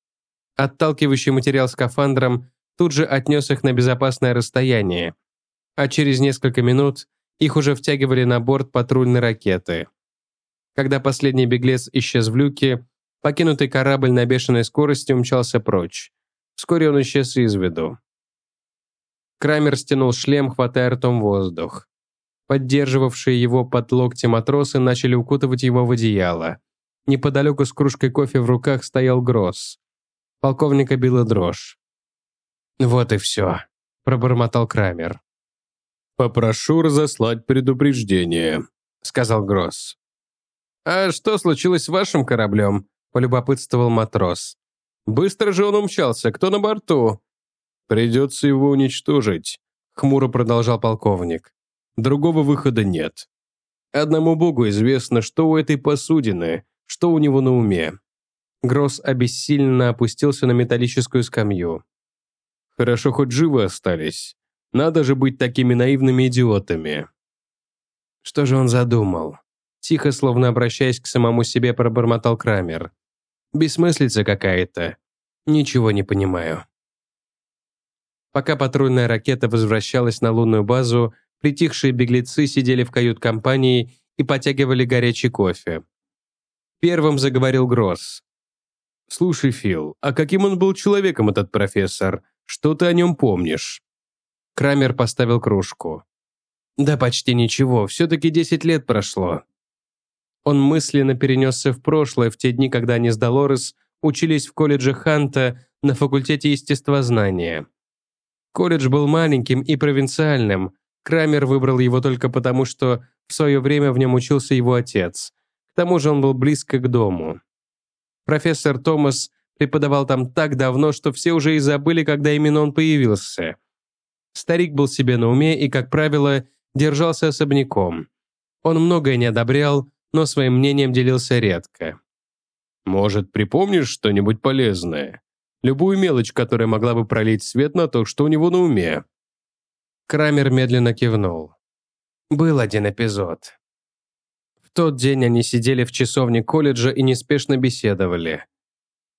Отталкивающий материал скафандром тут же отнес их на безопасное расстояние, а через несколько минут их уже втягивали на борт патрульной ракеты. Когда последний беглец исчез в люке, покинутый корабль на бешеной скорости умчался прочь. Вскоре он исчез из виду. Крамер стянул шлем, хватая ртом воздух. Поддерживавшие его под локти матросы начали укутывать его в одеяло. Неподалеку с кружкой кофе в руках стоял Гросс. Полковника била дрожь. «Вот и все», – пробормотал Крамер. «Попрошу разослать предупреждение», – сказал Гросс. «А что случилось с вашим кораблем?» – полюбопытствовал матрос. «Быстро же он умчался. Кто на борту?» «Придется его уничтожить», – хмуро продолжал полковник. «Другого выхода нет. Одному богу известно, что у этой посудины, что у него на уме». Гросс обессиленно опустился на металлическую скамью. «Хорошо, хоть живы остались. Надо же быть такими наивными идиотами». «Что же он задумал?» Тихо, словно обращаясь к самому себе, пробормотал Крамер. «Бессмыслица какая-то. Ничего не понимаю». Пока патрульная ракета возвращалась на лунную базу, притихшие беглецы сидели в кают-компании и потягивали горячий кофе. Первым заговорил Гросс. «Слушай, Фил, а каким он был человеком, этот профессор? Что ты о нем помнишь?» Крамер поставил кружку. «Да почти ничего, все-таки десять лет прошло». Он мысленно перенесся в прошлое, в те дни, когда они с Долорес учились в колледже Ханта на факультете естествознания. Колледж был маленьким и провинциальным. Крамер выбрал его только потому, что в свое время в нем учился его отец. К тому же он был близко к дому. Профессор Томас преподавал там так давно, что все уже и забыли, когда именно он появился. Старик был себе на уме и, как правило, держался особняком. Он многое не одобрял, но своим мнением делился редко. «Может, припомнишь что-нибудь полезное? Любую мелочь, которая могла бы пролить свет на то, что у него на уме». Крамер медленно кивнул. «Был один эпизод». В тот день они сидели в часовне колледжа и неспешно беседовали.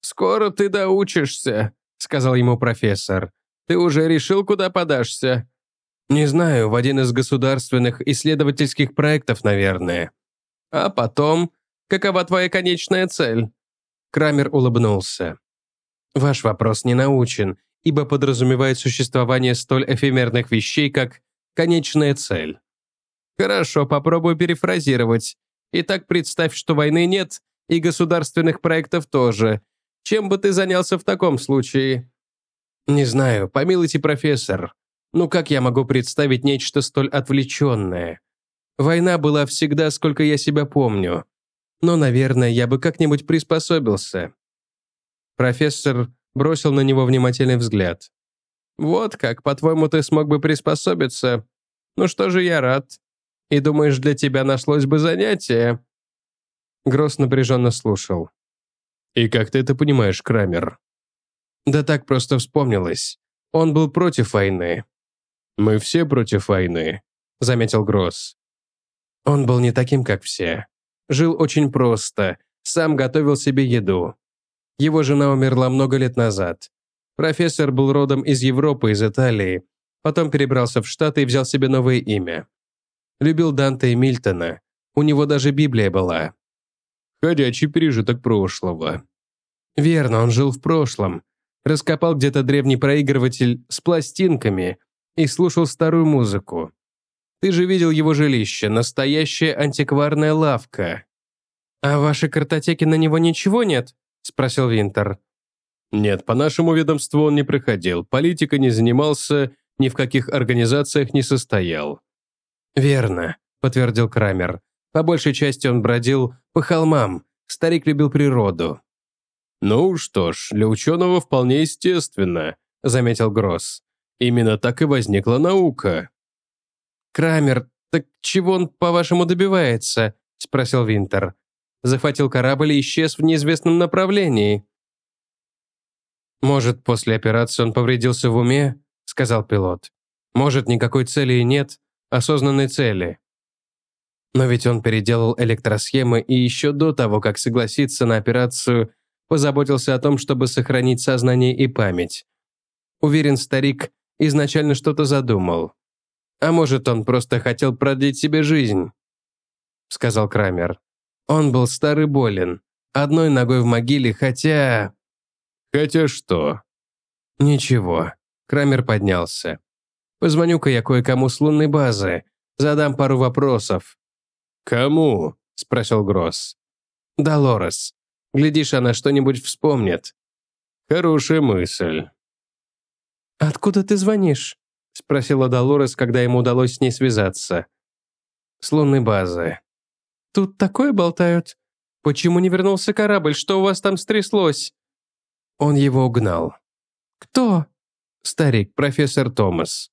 «Скоро ты доучишься», — сказал ему профессор. «Ты уже решил, куда подашься?» «Не знаю, в один из государственных исследовательских проектов, наверное». «А потом, какова твоя конечная цель?» Крамер улыбнулся. «Ваш вопрос не научен, ибо подразумевает существование столь эфемерных вещей, как конечная цель». «Хорошо, попробую перефразировать. Итак, представь, что войны нет, и государственных проектов тоже. Чем бы ты занялся в таком случае?» «Не знаю, помилуйте, профессор. Ну как я могу представить нечто столь отвлеченное? Война была всегда, сколько я себя помню. Но, наверное, я бы как-нибудь приспособился». Профессор бросил на него внимательный взгляд. «Вот как, по-твоему, ты смог бы приспособиться? Ну что же, я рад. И думаешь, для тебя нашлось бы занятие?» Гросс напряженно слушал. «И как ты это понимаешь, Крамер?» «Да так просто вспомнилось. Он был против войны». «Мы все против войны», — заметил Гросс. «Он был не таким, как все. Жил очень просто, сам готовил себе еду. Его жена умерла много лет назад. Профессор был родом из Европы, из Италии. Потом перебрался в Штаты и взял себе новое имя. Любил Данте и Мильтона. У него даже Библия была». «Ходячий пережиток прошлого». «Верно, он жил в прошлом. Раскопал где-то древний проигрыватель с пластинками и слушал старую музыку. Ты же видел его жилище, настоящая антикварная лавка». «А в вашей картотеке на него ничего нет?» – спросил Винтер. «Нет, по нашему ведомству он не приходил, политикой не занимался, ни в каких организациях не состоял». «Верно», – подтвердил Крамер. «По большей части он бродил по холмам, старик любил природу». «Ну что ж, для ученого вполне естественно», – заметил Гросс. «Именно так и возникла наука». «Крамер, так чего он, по-вашему, добивается?» – спросил Винтер. захватил корабль и исчез в неизвестном направлении. «Может, после операции он повредился в уме?» – сказал пилот. «Может, никакой цели и нет, осознанной цели. Но ведь он переделал электросхемы и еще до того, как согласиться на операцию, позаботился о том, чтобы сохранить сознание и память. Уверен, старик изначально что-то задумал. А может, он просто хотел продлить себе жизнь», — сказал Крамер. «Он был стар и болен, одной ногой в могиле, хотя...» «Хотя что?» «Ничего». Крамер поднялся. «Позвоню-ка я кое-кому с лунной базы, задам пару вопросов». «Кому?» – спросил Гросс. «Долорес. Глядишь, она что-нибудь вспомнит». «Хорошая мысль». «Откуда ты звонишь?» – спросила Долорес, когда ему удалось с ней связаться. «С лунной базы». «Тут такое болтают. Почему не вернулся корабль? Что у вас там стряслось?» «Он его угнал». «Кто?» «Старик, профессор Томас».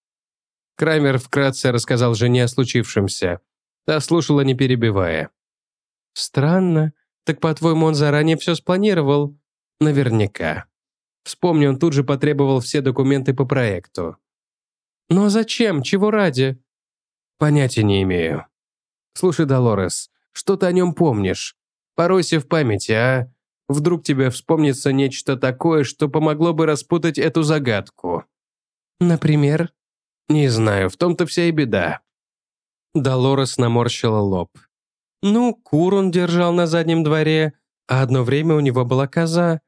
Крамер вкратце рассказал жене о случившемся. Та слушала, не перебивая. «Странно. Так, по-твоему, он заранее все спланировал?» «Наверняка. Вспомни, он тут же потребовал все документы по проекту». «Но зачем? Чего ради?» «Понятия не имею. Слушай, Долорес, что ты о нем помнишь? Поройся в памяти, а? Вдруг тебе вспомнится нечто такое, что помогло бы распутать эту загадку». «Например?» «Не знаю, в том-то вся и беда». Долорес наморщила лоб. «Ну, кур он держал на заднем дворе, а одно время у него была коза».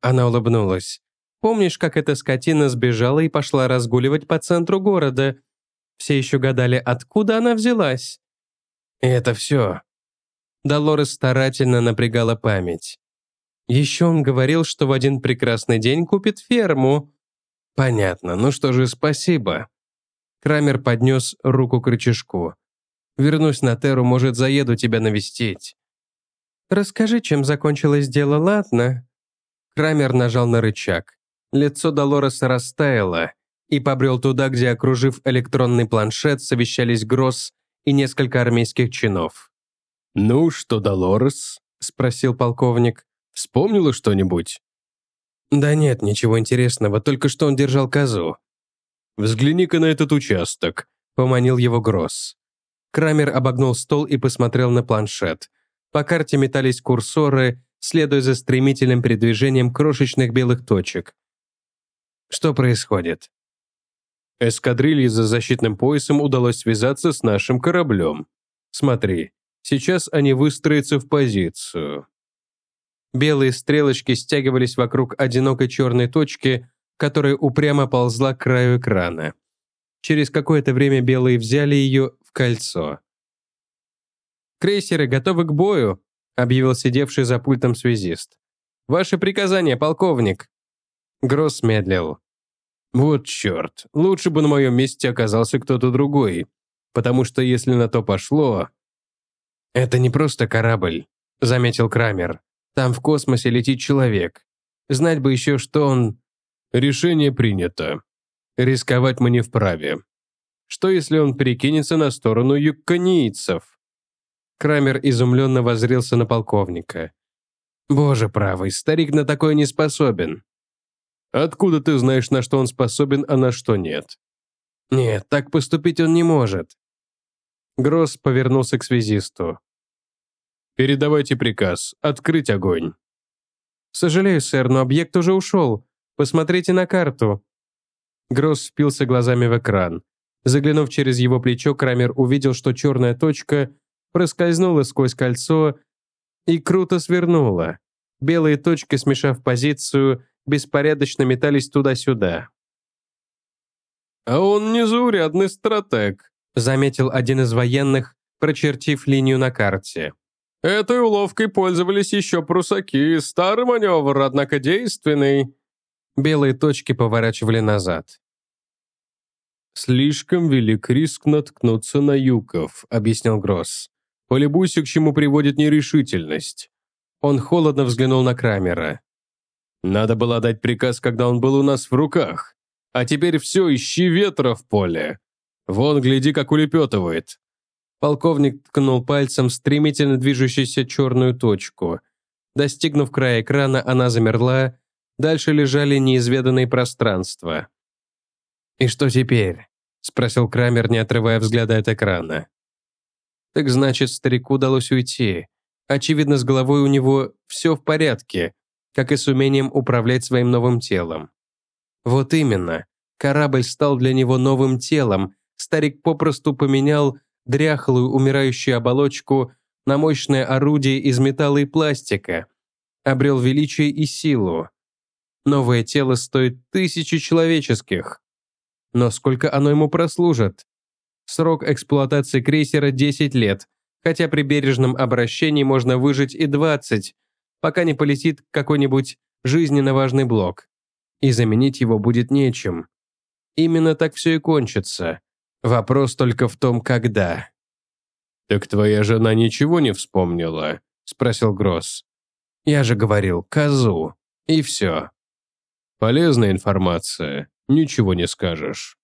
Она улыбнулась. «Помнишь, как эта скотина сбежала и пошла разгуливать по центру города? Все еще гадали, откуда она взялась». «И это все». Долорес старательно напрягала память. «Еще он говорил, что в один прекрасный день купит ферму». «Понятно, ну что же, спасибо». Крамер поднес руку к рычажку. «Вернусь на Терру, может, заеду тебя навестить». «Расскажи, чем закончилось дело, ладно?» Крамер нажал на рычаг. Лицо Долореса растаяло и побрел туда, где, окружив электронный планшет, совещались Гросс и несколько армейских чинов. «Ну что, Долорес?» – спросил полковник. «Вспомнила что-нибудь?» «Да нет, ничего интересного, только что он держал козу». «Взгляни-ка на этот участок», – поманил его Гросс. Крамер обогнул стол и посмотрел на планшет. По карте метались курсоры, следуя за стремительным передвижением крошечных белых точек. «Что происходит?» «Эскадрилье за защитным поясом удалось связаться с нашим кораблем. Смотри, сейчас они выстроятся в позицию». Белые стрелочки стягивались вокруг одинокой черной точки, которая упрямо ползла к краю экрана. Через какое-то время белые взяли ее в кольцо. «Крейсеры готовы к бою», — объявил сидевший за пультом связист. «Ваши приказания, полковник». Гросс медлил. «Вот черт, лучше бы на моем месте оказался кто-то другой, потому что если на то пошло...» «Это не просто корабль», — заметил Крамер. «Там в космосе летит человек. Знать бы еще, что он...» «Решение принято. Рисковать мы не вправе. Что, если он перекинется на сторону юкканийцев?» Крамер изумленно воззрился на полковника. «Боже правый, старик на такое не способен». «Откуда ты знаешь, на что он способен, а на что нет?» «Нет, так поступить он не может». Гросс повернулся к связисту. «Передавайте приказ. Открыть огонь». «Сожалею, сэр, но объект уже ушел. Посмотрите на карту». Гросс впился глазами в экран. Заглянув через его плечо, Крамер увидел, что черная точка проскользнула сквозь кольцо и круто свернула. Белые точки, смешав позицию, беспорядочно метались туда-сюда. «А он незаурядный стратег», — заметил один из военных, прочертив линию на карте. «Этой уловкой пользовались еще прусаки. Старый маневр, однако действенный». Белые точки поворачивали назад. «Слишком велик риск наткнуться на юков», — объяснил Гросс. «Полюбуйся, к чему приводит нерешительность». Он холодно взглянул на Крамера. «Надо было дать приказ, когда он был у нас в руках. А теперь все, ищи ветра в поле. Вон, гляди, как улепетывает». Полковник ткнул пальцем в стремительно движущуюся черную точку. Достигнув края экрана, она замерла, дальше лежали неизведанные пространства. «И что теперь?» – спросил Крамер, не отрывая взгляда от экрана. Так значит, старику удалось уйти. Очевидно, с головой у него все в порядке, как и с умением управлять своим новым телом. Вот именно. Корабль стал для него новым телом. Старик попросту поменял дряхлую, умирающую оболочку на мощное орудие из металла и пластика. Обрел величие и силу. Новое тело стоит тысячи человеческих. Но сколько оно ему прослужит? Срок эксплуатации крейсера десять лет, хотя при бережном обращении можно выжить и двадцать, пока не полетит какой-нибудь жизненно важный блок. И заменить его будет нечем. Именно так все и кончится. Вопрос только в том, когда. «Так твоя жена ничего не вспомнила?» – спросил Гросс. «Я же говорил, козу. И все». «Полезная информация. Ничего не скажешь».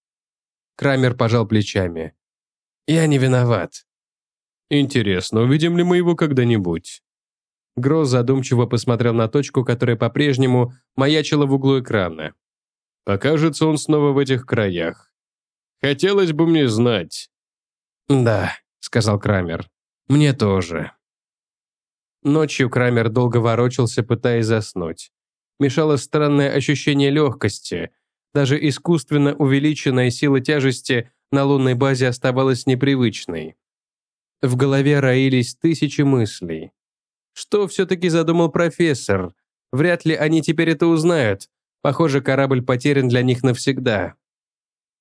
Крамер пожал плечами. «Я не виноват». «Интересно, увидим ли мы его когда-нибудь?» Гросс задумчиво посмотрел на точку, которая по-прежнему маячила в углу экрана. «Покажется он снова в этих краях. Хотелось бы мне знать». «Да», — сказал Крамер. «Мне тоже». Ночью Крамер долго ворочался, пытаясь заснуть. Мешало странное ощущение легкости. Даже искусственно увеличенная сила тяжести на лунной базе оставалась непривычной. В голове роились тысячи мыслей. Что все-таки задумал профессор? Вряд ли они теперь это узнают. Похоже, корабль потерян для них навсегда.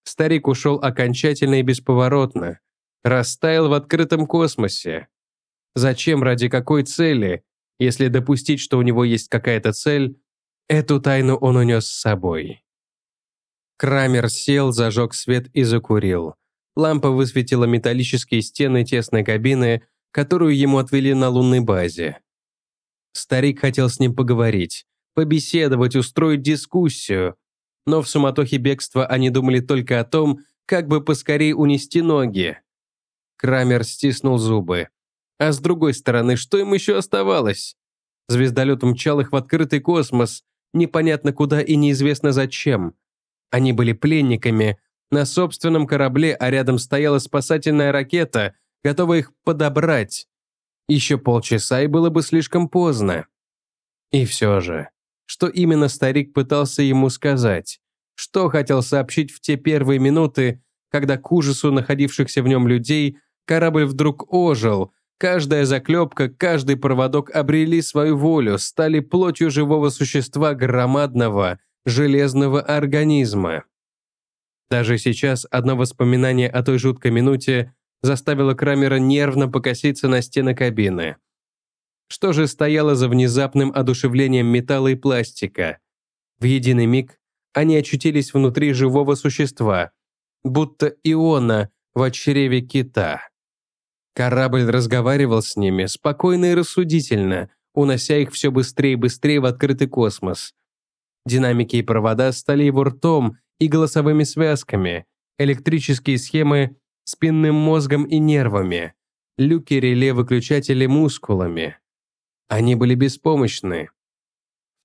Старик ушел окончательно и бесповоротно. Растаял в открытом космосе. Зачем, ради какой цели, если допустить, что у него есть какая-то цель, эту тайну он унес с собой. Крамер сел, зажег свет и закурил. Лампа высветила металлические стены тесной кабины, которую ему отвели на лунной базе. Старик хотел с ним поговорить, побеседовать, устроить дискуссию, но в суматохе бегства они думали только о том, как бы поскорее унести ноги. Крамер стиснул зубы. А с другой стороны, что им еще оставалось? Звездолет мчал их в открытый космос, непонятно куда и неизвестно зачем. Они были пленниками на собственном корабле, а рядом стояла спасательная ракета, готовая их подобрать. Еще полчаса, и было бы слишком поздно. И все же, что именно старик пытался ему сказать? Что хотел сообщить в те первые минуты, когда к ужасу находившихся в нем людей корабль вдруг ожил, каждая заклепка, каждый проводок обрели свою волю, стали плотью живого существа громадного, железного организма. Даже сейчас одно воспоминание о той жуткой минуте заставило Крамера нервно покоситься на стены кабины. Что же стояло за внезапным одушевлением металла и пластика? В единый миг они очутились внутри живого существа, будто иона в чреве кита. Корабль разговаривал с ними спокойно и рассудительно, унося их все быстрее и быстрее в открытый космос. Динамики и провода стали его ртом и голосовыми связками, электрические схемы – спинным мозгом и нервами, люки, реле, выключатели – мускулами. Они были беспомощны.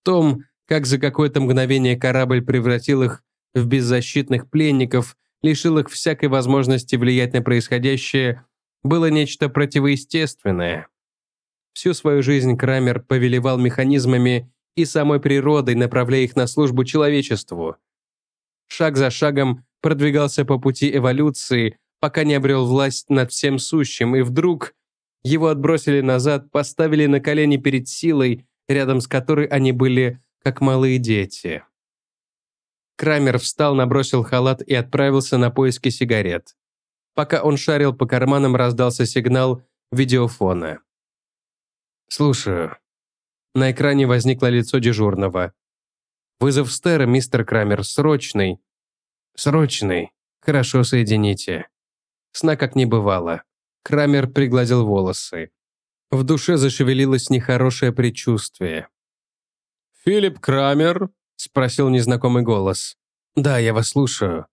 В том, как за какое-то мгновение корабль превратил их в беззащитных пленников, лишил их всякой возможности влиять на происходящее, было нечто противоестественное. Всю свою жизнь Крамер повелевал механизмами и самой природой, направляя их на службу человечеству. Шаг за шагом продвигался по пути эволюции, пока не обрел власть над всем сущим, и вдруг его отбросили назад, поставили на колени перед силой, рядом с которой они были как малые дети. Крамер встал, набросил халат и отправился на поиски сигарет. Пока он шарил по карманам, раздался сигнал видеофона. «Слушаю». На экране возникло лицо дежурного. «Вызов Стерры, мистер Крамер, срочный». «Срочный. Хорошо, соедините». Сна как не бывало. Крамер пригладил волосы. В душе зашевелилось нехорошее предчувствие. «Филипп Крамер?» – спросил незнакомый голос. «Да, я вас слушаю».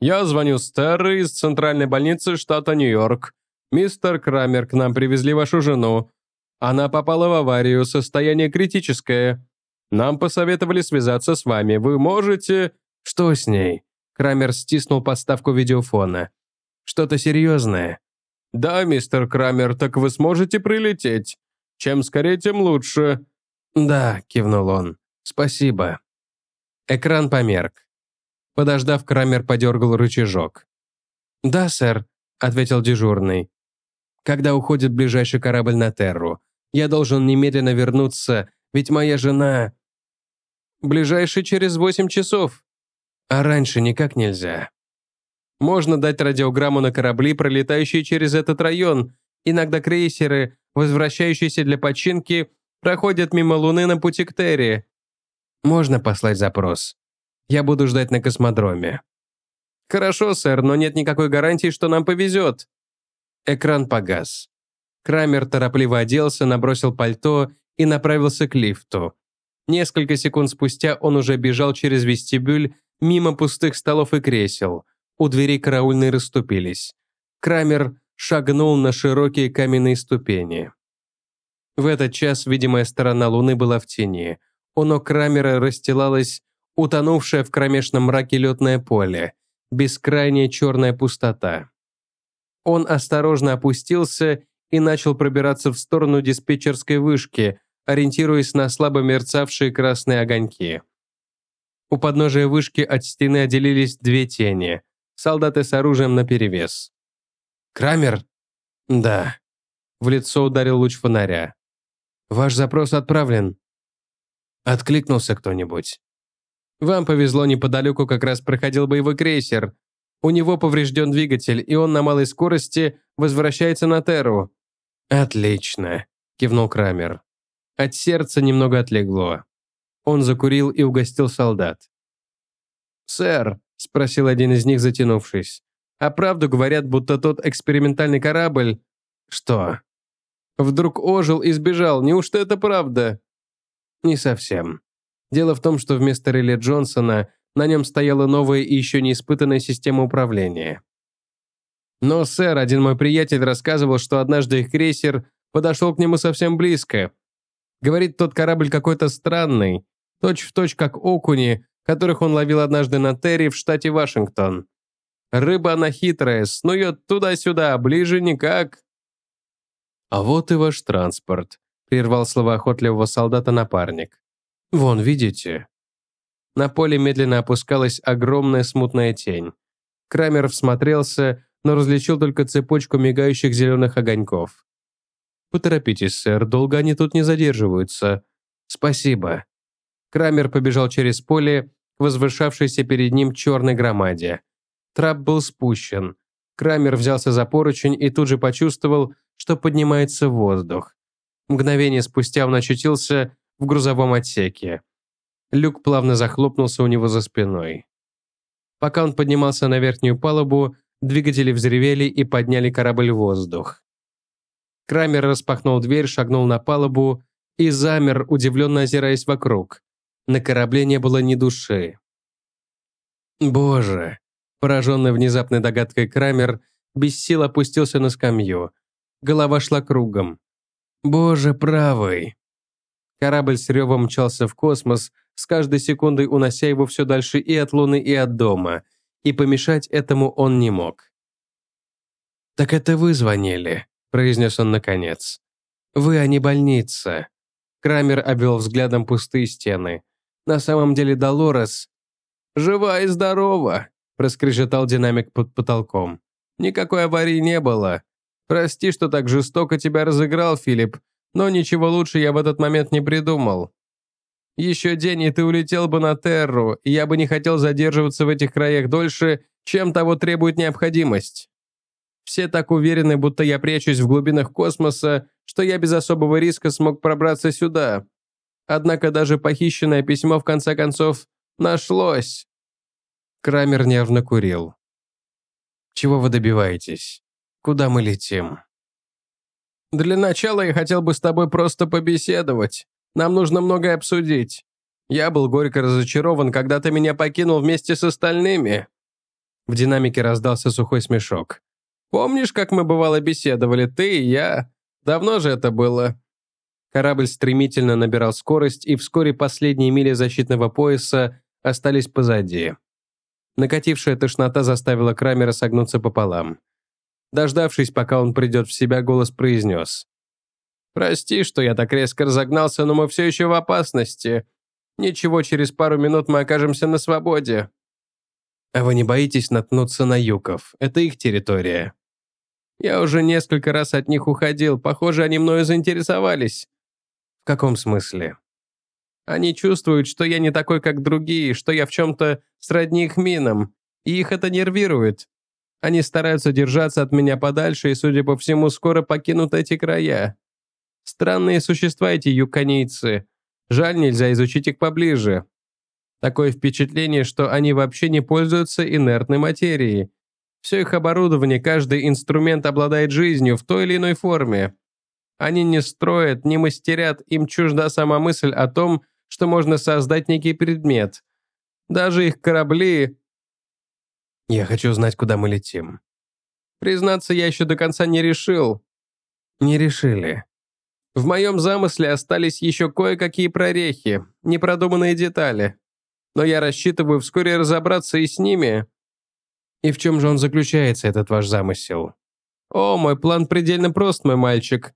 «Я звоню Стерры из Центральной больницы штата Нью-Йорк. «Мистер Крамер, к нам привезли вашу жену. Она попала в аварию, состояние критическое. Нам посоветовали связаться с вами. Вы можете...» «Что с ней?» Крамер стиснул подставку видеофона. «Что-то серьезное?» «Да, мистер Крамер, так вы сможете прилететь. Чем скорее, тем лучше». «Да», кивнул он. «Спасибо». Экран померк. Подождав, Крамер подергал рычажок. «Да, сэр», ответил дежурный. «Когда уходит ближайший корабль на Терру? Я должен немедленно вернуться, ведь моя жена...» «Ближайший через восемь часов. А раньше никак нельзя». «Можно дать радиограмму на корабли, пролетающие через этот район. Иногда крейсеры, возвращающиеся для починки, проходят мимо Луны на пути к Терре». «Можно послать запрос? Я буду ждать на космодроме». «Хорошо, сэр, но нет никакой гарантии, что нам повезет». Экран погас. Крамер торопливо оделся, набросил пальто и направился к лифту. Несколько секунд спустя он уже бежал через вестибюль, мимо пустых столов и кресел. У дверей караульные расступились. Крамер шагнул на широкие каменные ступени. В этот час видимая сторона Луны была в тени. У ног Крамера расстилалось утонувшее в кромешном мраке летное поле, бескрайняя черная пустота. Он осторожно опустился и начал пробираться в сторону диспетчерской вышки, ориентируясь на слабо мерцавшие красные огоньки. У подножия вышки от стены отделились две тени. Солдаты с оружием наперевес. «Крамер?» «Да». В лицо ударил луч фонаря. «Ваш запрос отправлен». Откликнулся кто-нибудь. «Вам повезло, неподалеку как раз проходил боевой крейсер. У него поврежден двигатель, и он на малой скорости возвращается на Терру». «Отлично», кивнул Крамер. От сердца немного отлегло. Он закурил и угостил солдат. «Сэр», — спросил один из них, затянувшись. «А правду говорят, будто тот экспериментальный корабль...» «Что?» «Вдруг ожил и сбежал. Неужто это правда?» «Не совсем. Дело в том, что вместо реле Джонсона на нем стояла новая и еще не испытанная система управления. Но, сэр, один мой приятель рассказывал, что однажды их крейсер подошел к нему совсем близко. Говорит, тот корабль какой-то странный, точь-в-точь как окуни, которых он ловил однажды на Терре в штате Вашингтон. Рыба она хитрая, снует туда-сюда, ближе никак». «А вот и ваш транспорт», — прервал слова охотливого солдата напарник. «Вон, видите?» На поле медленно опускалась огромная смутная тень. Крамер всмотрелся, но различил только цепочку мигающих зеленых огоньков. «Поторопитесь, сэр, долго они тут не задерживаются». «Спасибо». Крамер побежал через поле к возвышавшейся перед ним черной громаде. Трап был спущен. Крамер взялся за поручень и тут же почувствовал, что поднимается воздух. Мгновение спустя он очутился в грузовом отсеке. Люк плавно захлопнулся у него за спиной. Пока он поднимался на верхнюю палубу, двигатели взревели и подняли корабль в воздух. Крамер распахнул дверь, шагнул на палубу и замер, удивленно озираясь вокруг. На корабле не было ни души. «Боже!» Пораженный внезапной догадкой Крамер без сил опустился на скамью. Голова шла кругом. «Боже правый!» Корабль с ревом мчался в космос, с каждой секундой унося его все дальше и от Луны, и от дома. И помешать этому он не мог. «Так это вы звонили», — произнес он наконец. «Вы, а не больница». Крамер обвел взглядом пустые стены. «На самом деле Долорес...» «Жива и здорова», — проскрежетал динамик под потолком. «Никакой аварии не было. Прости, что так жестоко тебя разыграл, Филипп, но ничего лучше я в этот момент не придумал. Еще день, и ты улетел бы на Терру, и я бы не хотел задерживаться в этих краях дольше, чем того требует необходимость. Все так уверены, будто я прячусь в глубинах космоса, что я без особого риска смог пробраться сюда. Однако даже похищенное письмо в конце концов нашлось». Крамер нервно курил. «Чего вы добиваетесь? Куда мы летим?» «Для начала я хотел бы с тобой просто побеседовать. Нам нужно многое обсудить. Я был горько разочарован, когда ты меня покинул вместе с остальными». В динамике раздался сухой смешок. Помнишь, как мы, бывало, беседовали, ты и я? Давно же это было». Корабль стремительно набирал скорость, и вскоре последние мили защитного пояса остались позади. Накатившая тошнота заставила Крамера согнуться пополам. Дождавшись, пока он придет в себя, голос произнес: «Прости, что я так резко разогнался, но мы все еще в опасности. Ничего, через пару минут мы окажемся на свободе». «А вы не боитесь наткнуться на юков? Это их территория». «Я уже несколько раз от них уходил. Похоже, они мною заинтересовались». «В каком смысле?» «Они чувствуют, что я не такой, как другие, что я в чем-то сродни их минам, и их это нервирует. Они стараются держаться от меня подальше и, судя по всему, скоро покинут эти края. Странные существа эти юканийцы. Жаль, нельзя изучить их поближе. Такое впечатление, что они вообще не пользуются инертной материей. Все их оборудование, каждый инструмент обладает жизнью в той или иной форме. Они не строят, не мастерят, им чужда сама мысль о том, что можно создать некий предмет. Даже их корабли...» «Я хочу знать, куда мы летим». «Признаться, я еще до конца не решил». «Не решили». «В моем замысле остались еще кое-какие прорехи, непродуманные детали. Но я рассчитываю вскоре разобраться и с ними». «И в чем же он заключается, этот ваш замысел?» «О, мой план предельно прост, мой мальчик.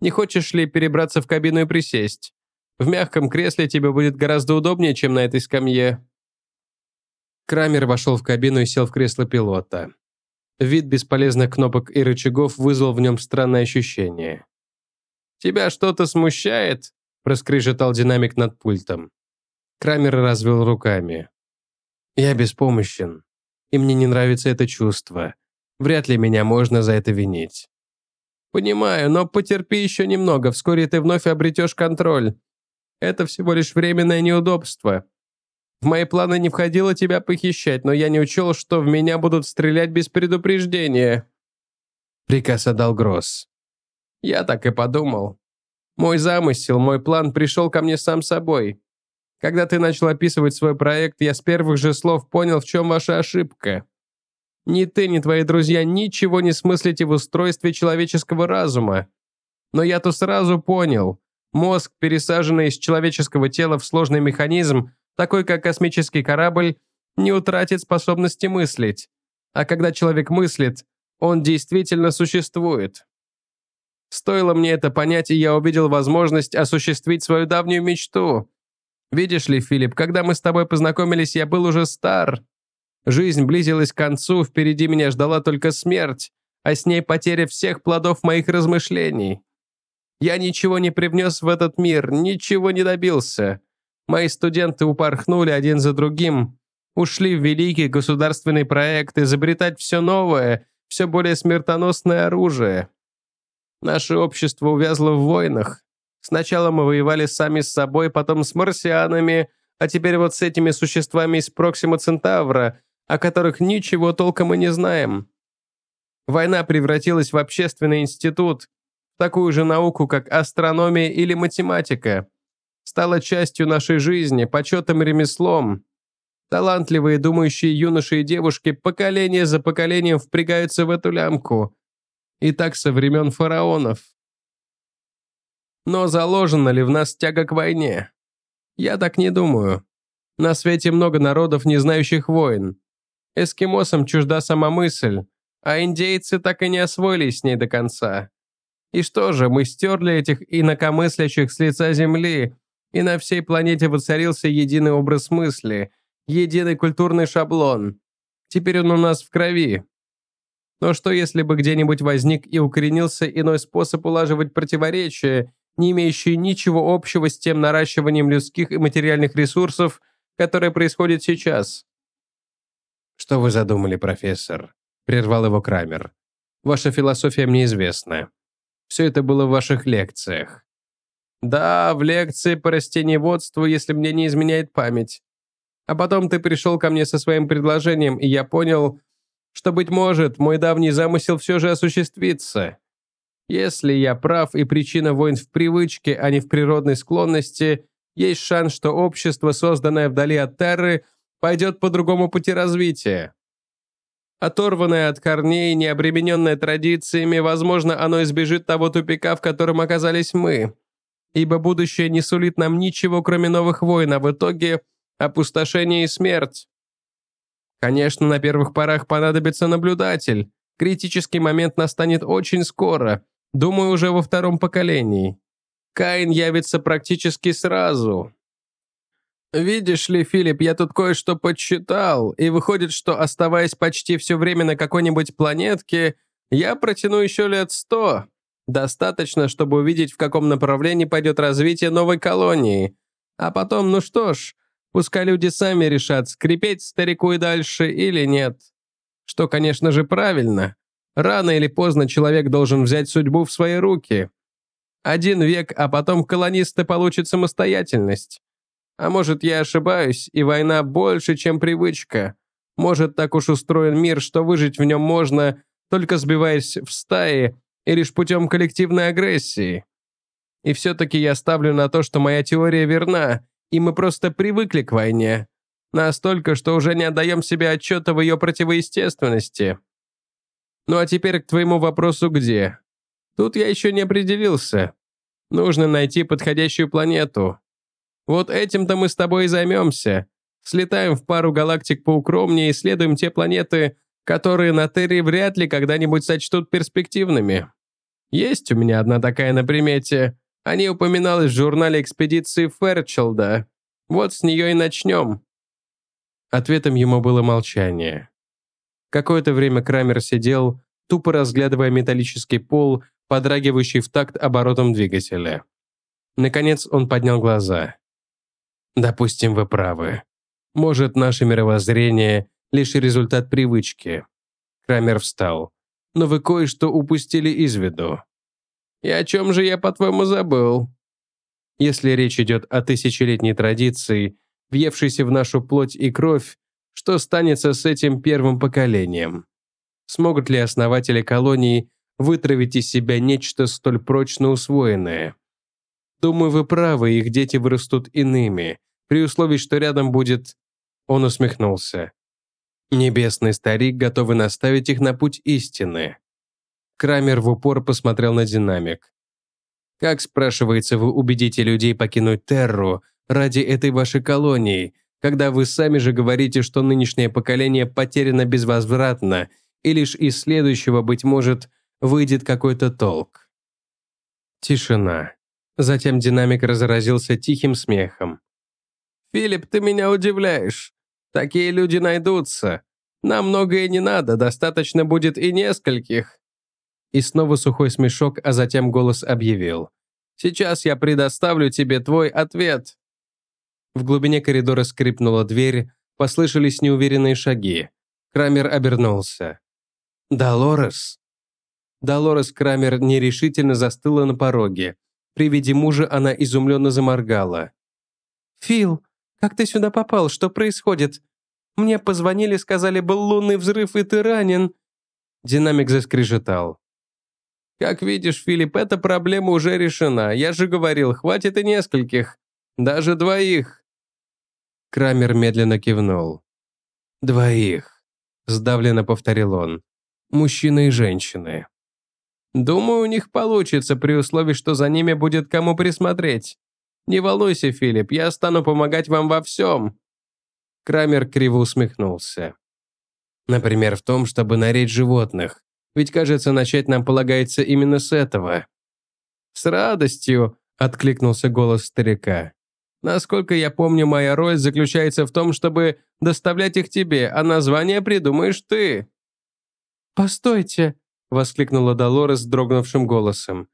Не хочешь ли перебраться в кабину и присесть? В мягком кресле тебе будет гораздо удобнее, чем на этой скамье». Крамер вошел в кабину и сел в кресло пилота. Вид бесполезных кнопок и рычагов вызвал в нем странное ощущение. «Тебя что-то смущает?» – проскрежетал динамик над пультом. Крамер развел руками. «Я беспомощен, и мне не нравится это чувство. Вряд ли меня можно за это винить». «Понимаю, но потерпи еще немного, вскоре ты вновь обретешь контроль. Это всего лишь временное неудобство. В мои планы не входило тебя похищать, но я не учел, что в меня будут стрелять без предупреждения». Приказ отдал Гросс. «Я так и подумал. Мой замысел, мой план пришел ко мне сам собой. Когда ты начал описывать свой проект, я с первых же слов понял, в чем ваша ошибка. Ни ты, ни твои друзья ничего не смыслите в устройстве человеческого разума. Но я-то сразу понял. Мозг, пересаженный из человеческого тела в сложный механизм, такой как космический корабль, не утратит способности мыслить. А когда человек мыслит, он действительно существует. Стоило мне это понять, и я увидел возможность осуществить свою давнюю мечту. Видишь ли, Филипп, когда мы с тобой познакомились, я был уже стар. Жизнь близилась к концу, впереди меня ждала только смерть, а с ней потеря всех плодов моих размышлений. Я ничего не привнес в этот мир, ничего не добился. Мои студенты упорхнули один за другим, ушли в великий государственный проект изобретать все новое, все более смертоносное оружие. Наше общество увязло в войнах. Сначала мы воевали сами с собой, потом с марсианами, а теперь вот с этими существами из Проксима Центавра, о которых ничего толком и не знаем. Война превратилась в общественный институт, в такую же науку, как астрономия или математика. Стала частью нашей жизни, почетным ремеслом. Талантливые, думающие юноши и девушки поколение за поколением впрягаются в эту лямку. И так со времен фараонов. Но заложена ли в нас тяга к войне? Я так не думаю. На свете много народов, не знающих войн. Эскимосам чужда сама мысль, а индейцы так и не освоились с ней до конца. И что же, мы стерли этих инакомыслящих с лица земли, и на всей планете воцарился единый образ мысли, единый культурный шаблон. Теперь он у нас в крови. Но что, если бы где-нибудь возник и укоренился иной способ улаживать противоречия, не имеющие ничего общего с тем наращиванием людских и материальных ресурсов, которое происходит сейчас?» «Что вы задумали, профессор?» – прервал его Крамер. «Ваша философия мне известна. Все это было в ваших лекциях». «Да, в лекции по растениеводству, если мне не изменяет память. А потом ты пришел ко мне со своим предложением, и я понял, что, быть может, мой давний замысел все же осуществится. Если я прав, и причина войн в привычке, а не в природной склонности, есть шанс, что общество, созданное вдали от Терры, пойдет по другому пути развития. Оторванное от корней, не обремененное традициями, возможно, оно избежит того тупика, в котором оказались мы. Ибо будущее не сулит нам ничего, кроме новых войн, а в итоге опустошение и смерть. Конечно, на первых порах понадобится наблюдатель. Критический момент настанет очень скоро, думаю, уже во втором поколении. Каин явится практически сразу. «Видишь ли, Филипп, я тут кое-что подсчитал, и выходит, что, оставаясь почти все время на какой-нибудь планетке, я протяну еще лет сто. Достаточно, чтобы увидеть, в каком направлении пойдет развитие новой колонии. А потом, ну что ж, пускай люди сами решат, скрипеть старику и дальше или нет. Что, конечно же, правильно. Рано или поздно человек должен взять судьбу в свои руки. Один век, а потом колонисты получат самостоятельность. А может, я ошибаюсь, и война больше, чем привычка. Может, так уж устроен мир, что выжить в нем можно, только сбиваясь в стаи и лишь путем коллективной агрессии. И все-таки я ставлю на то, что моя теория верна, и мы просто привыкли к войне. Настолько, что уже не отдаем себе отчета в ее противоестественности. Ну а теперь к твоему вопросу «где?». Тут я еще не определился. Нужно найти подходящую планету. Вот этим-то мы с тобой и займемся. Слетаем в пару галактик поукромнее и исследуем те планеты, которые на Терре вряд ли когда-нибудь сочтут перспективными. Есть у меня одна такая на примете. О ней упоминалось в журнале экспедиции Фэрчилда. Вот с нее и начнем». Ответом ему было молчание. Какое-то время Крамер сидел, тупо разглядывая металлический пол, подрагивающий в такт оборотом двигателя. Наконец он поднял глаза. «Допустим, вы правы. Может, наше мировоззрение – лишь результат привычки». Крамер встал. «Но вы кое-что упустили из виду». «И о чем же я, по-твоему, забыл?» «Если речь идет о тысячелетней традиции, въевшейся в нашу плоть и кровь, что станется с этим первым поколением? Смогут ли основатели колонии вытравить из себя нечто столь прочно усвоенное? Думаю, вы правы, их дети вырастут иными, при условии, что рядом будет...» Он усмехнулся. «Небесный старик готовы наставить их на путь истины». Крамер в упор посмотрел на динамик. «Как, спрашивается, вы убедите людей покинуть Терру ради этой вашей колонии, когда вы сами же говорите, что нынешнее поколение потеряно безвозвратно, и лишь из следующего, быть может, выйдет какой-то толк?» Тишина. Затем динамик разразился тихим смехом. «Филипп, ты меня удивляешь. Такие люди найдутся. Нам многое не надо, достаточно будет и нескольких». И снова сухой смешок, а затем голос объявил: «Сейчас я предоставлю тебе твой ответ». В глубине коридора скрипнула дверь, послышались неуверенные шаги. Крамер обернулся. «Долорес?» Долорес Крамер нерешительно застыла на пороге. При виде мужа она изумленно заморгала. «Фил, как ты сюда попал? Что происходит? Мне позвонили, сказали, был лунный взрыв, и ты ранен». Динамик заскрежетал. «Как видишь, Филипп, эта проблема уже решена. Я же говорил, хватит и нескольких. Даже двоих». Крамер медленно кивнул. «Двоих», – сдавленно повторил он. «Мужчины и женщины». «Думаю, у них получится, при условии, что за ними будет кому присмотреть. Не волнуйся, Филипп, я стану помогать вам во всем». Крамер криво усмехнулся. «Например, в том, чтобы наречь животных. Ведь, кажется, начать нам полагается именно с этого». «С радостью», – откликнулся голос старика. «Насколько я помню, моя роль заключается в том, чтобы доставлять их тебе, а название придумаешь ты». «Постойте», — воскликнула Долорес дрогнувшим голосом.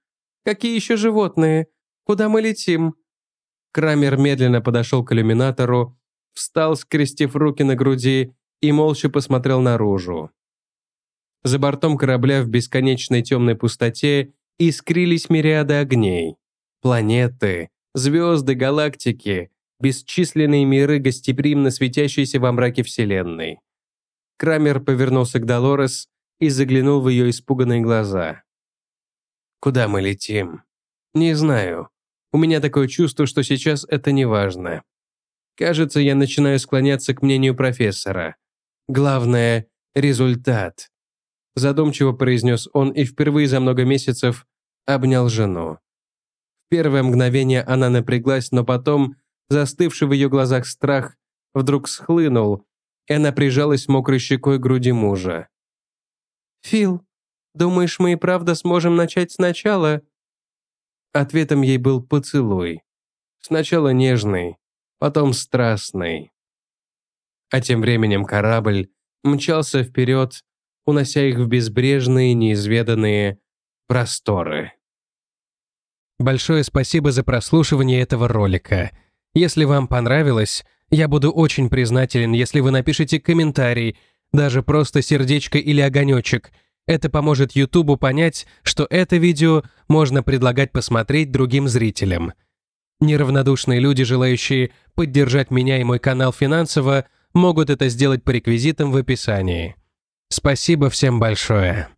«Какие еще животные? Куда мы летим?» Крамер медленно подошел к иллюминатору, встал, скрестив руки на груди, и молча посмотрел наружу. За бортом корабля в бесконечной темной пустоте искрились мириады огней. Планеты, звезды, галактики, бесчисленные миры, гостеприимно светящиеся во мраке Вселенной. Крамер повернулся к Долорес и заглянул в ее испуганные глаза. «Куда мы летим? Не знаю. У меня такое чувство, что сейчас это не важно. Кажется, я начинаю склоняться к мнению профессора. Главное, результат», – задумчиво произнес он и впервые за много месяцев обнял жену. В первое мгновение она напряглась, но потом, застывший в ее глазах страх, вдруг схлынул, и она прижалась мокрой щекой к груди мужа. «Фил, думаешь, мы и правда сможем начать сначала?» Ответом ей был поцелуй. Сначала нежный, потом страстный. А тем временем корабль мчался вперед, унося их в безбрежные, неизведанные просторы. Большое спасибо за прослушивание этого ролика. Если вам понравилось, я буду очень признателен, если вы напишите комментарий, даже просто сердечко или огонечек. Это поможет Ютубу понять, что это видео можно предлагать посмотреть другим зрителям. Неравнодушные люди, желающие поддержать меня и мой канал финансово, могут это сделать по реквизитам в описании. Спасибо всем большое.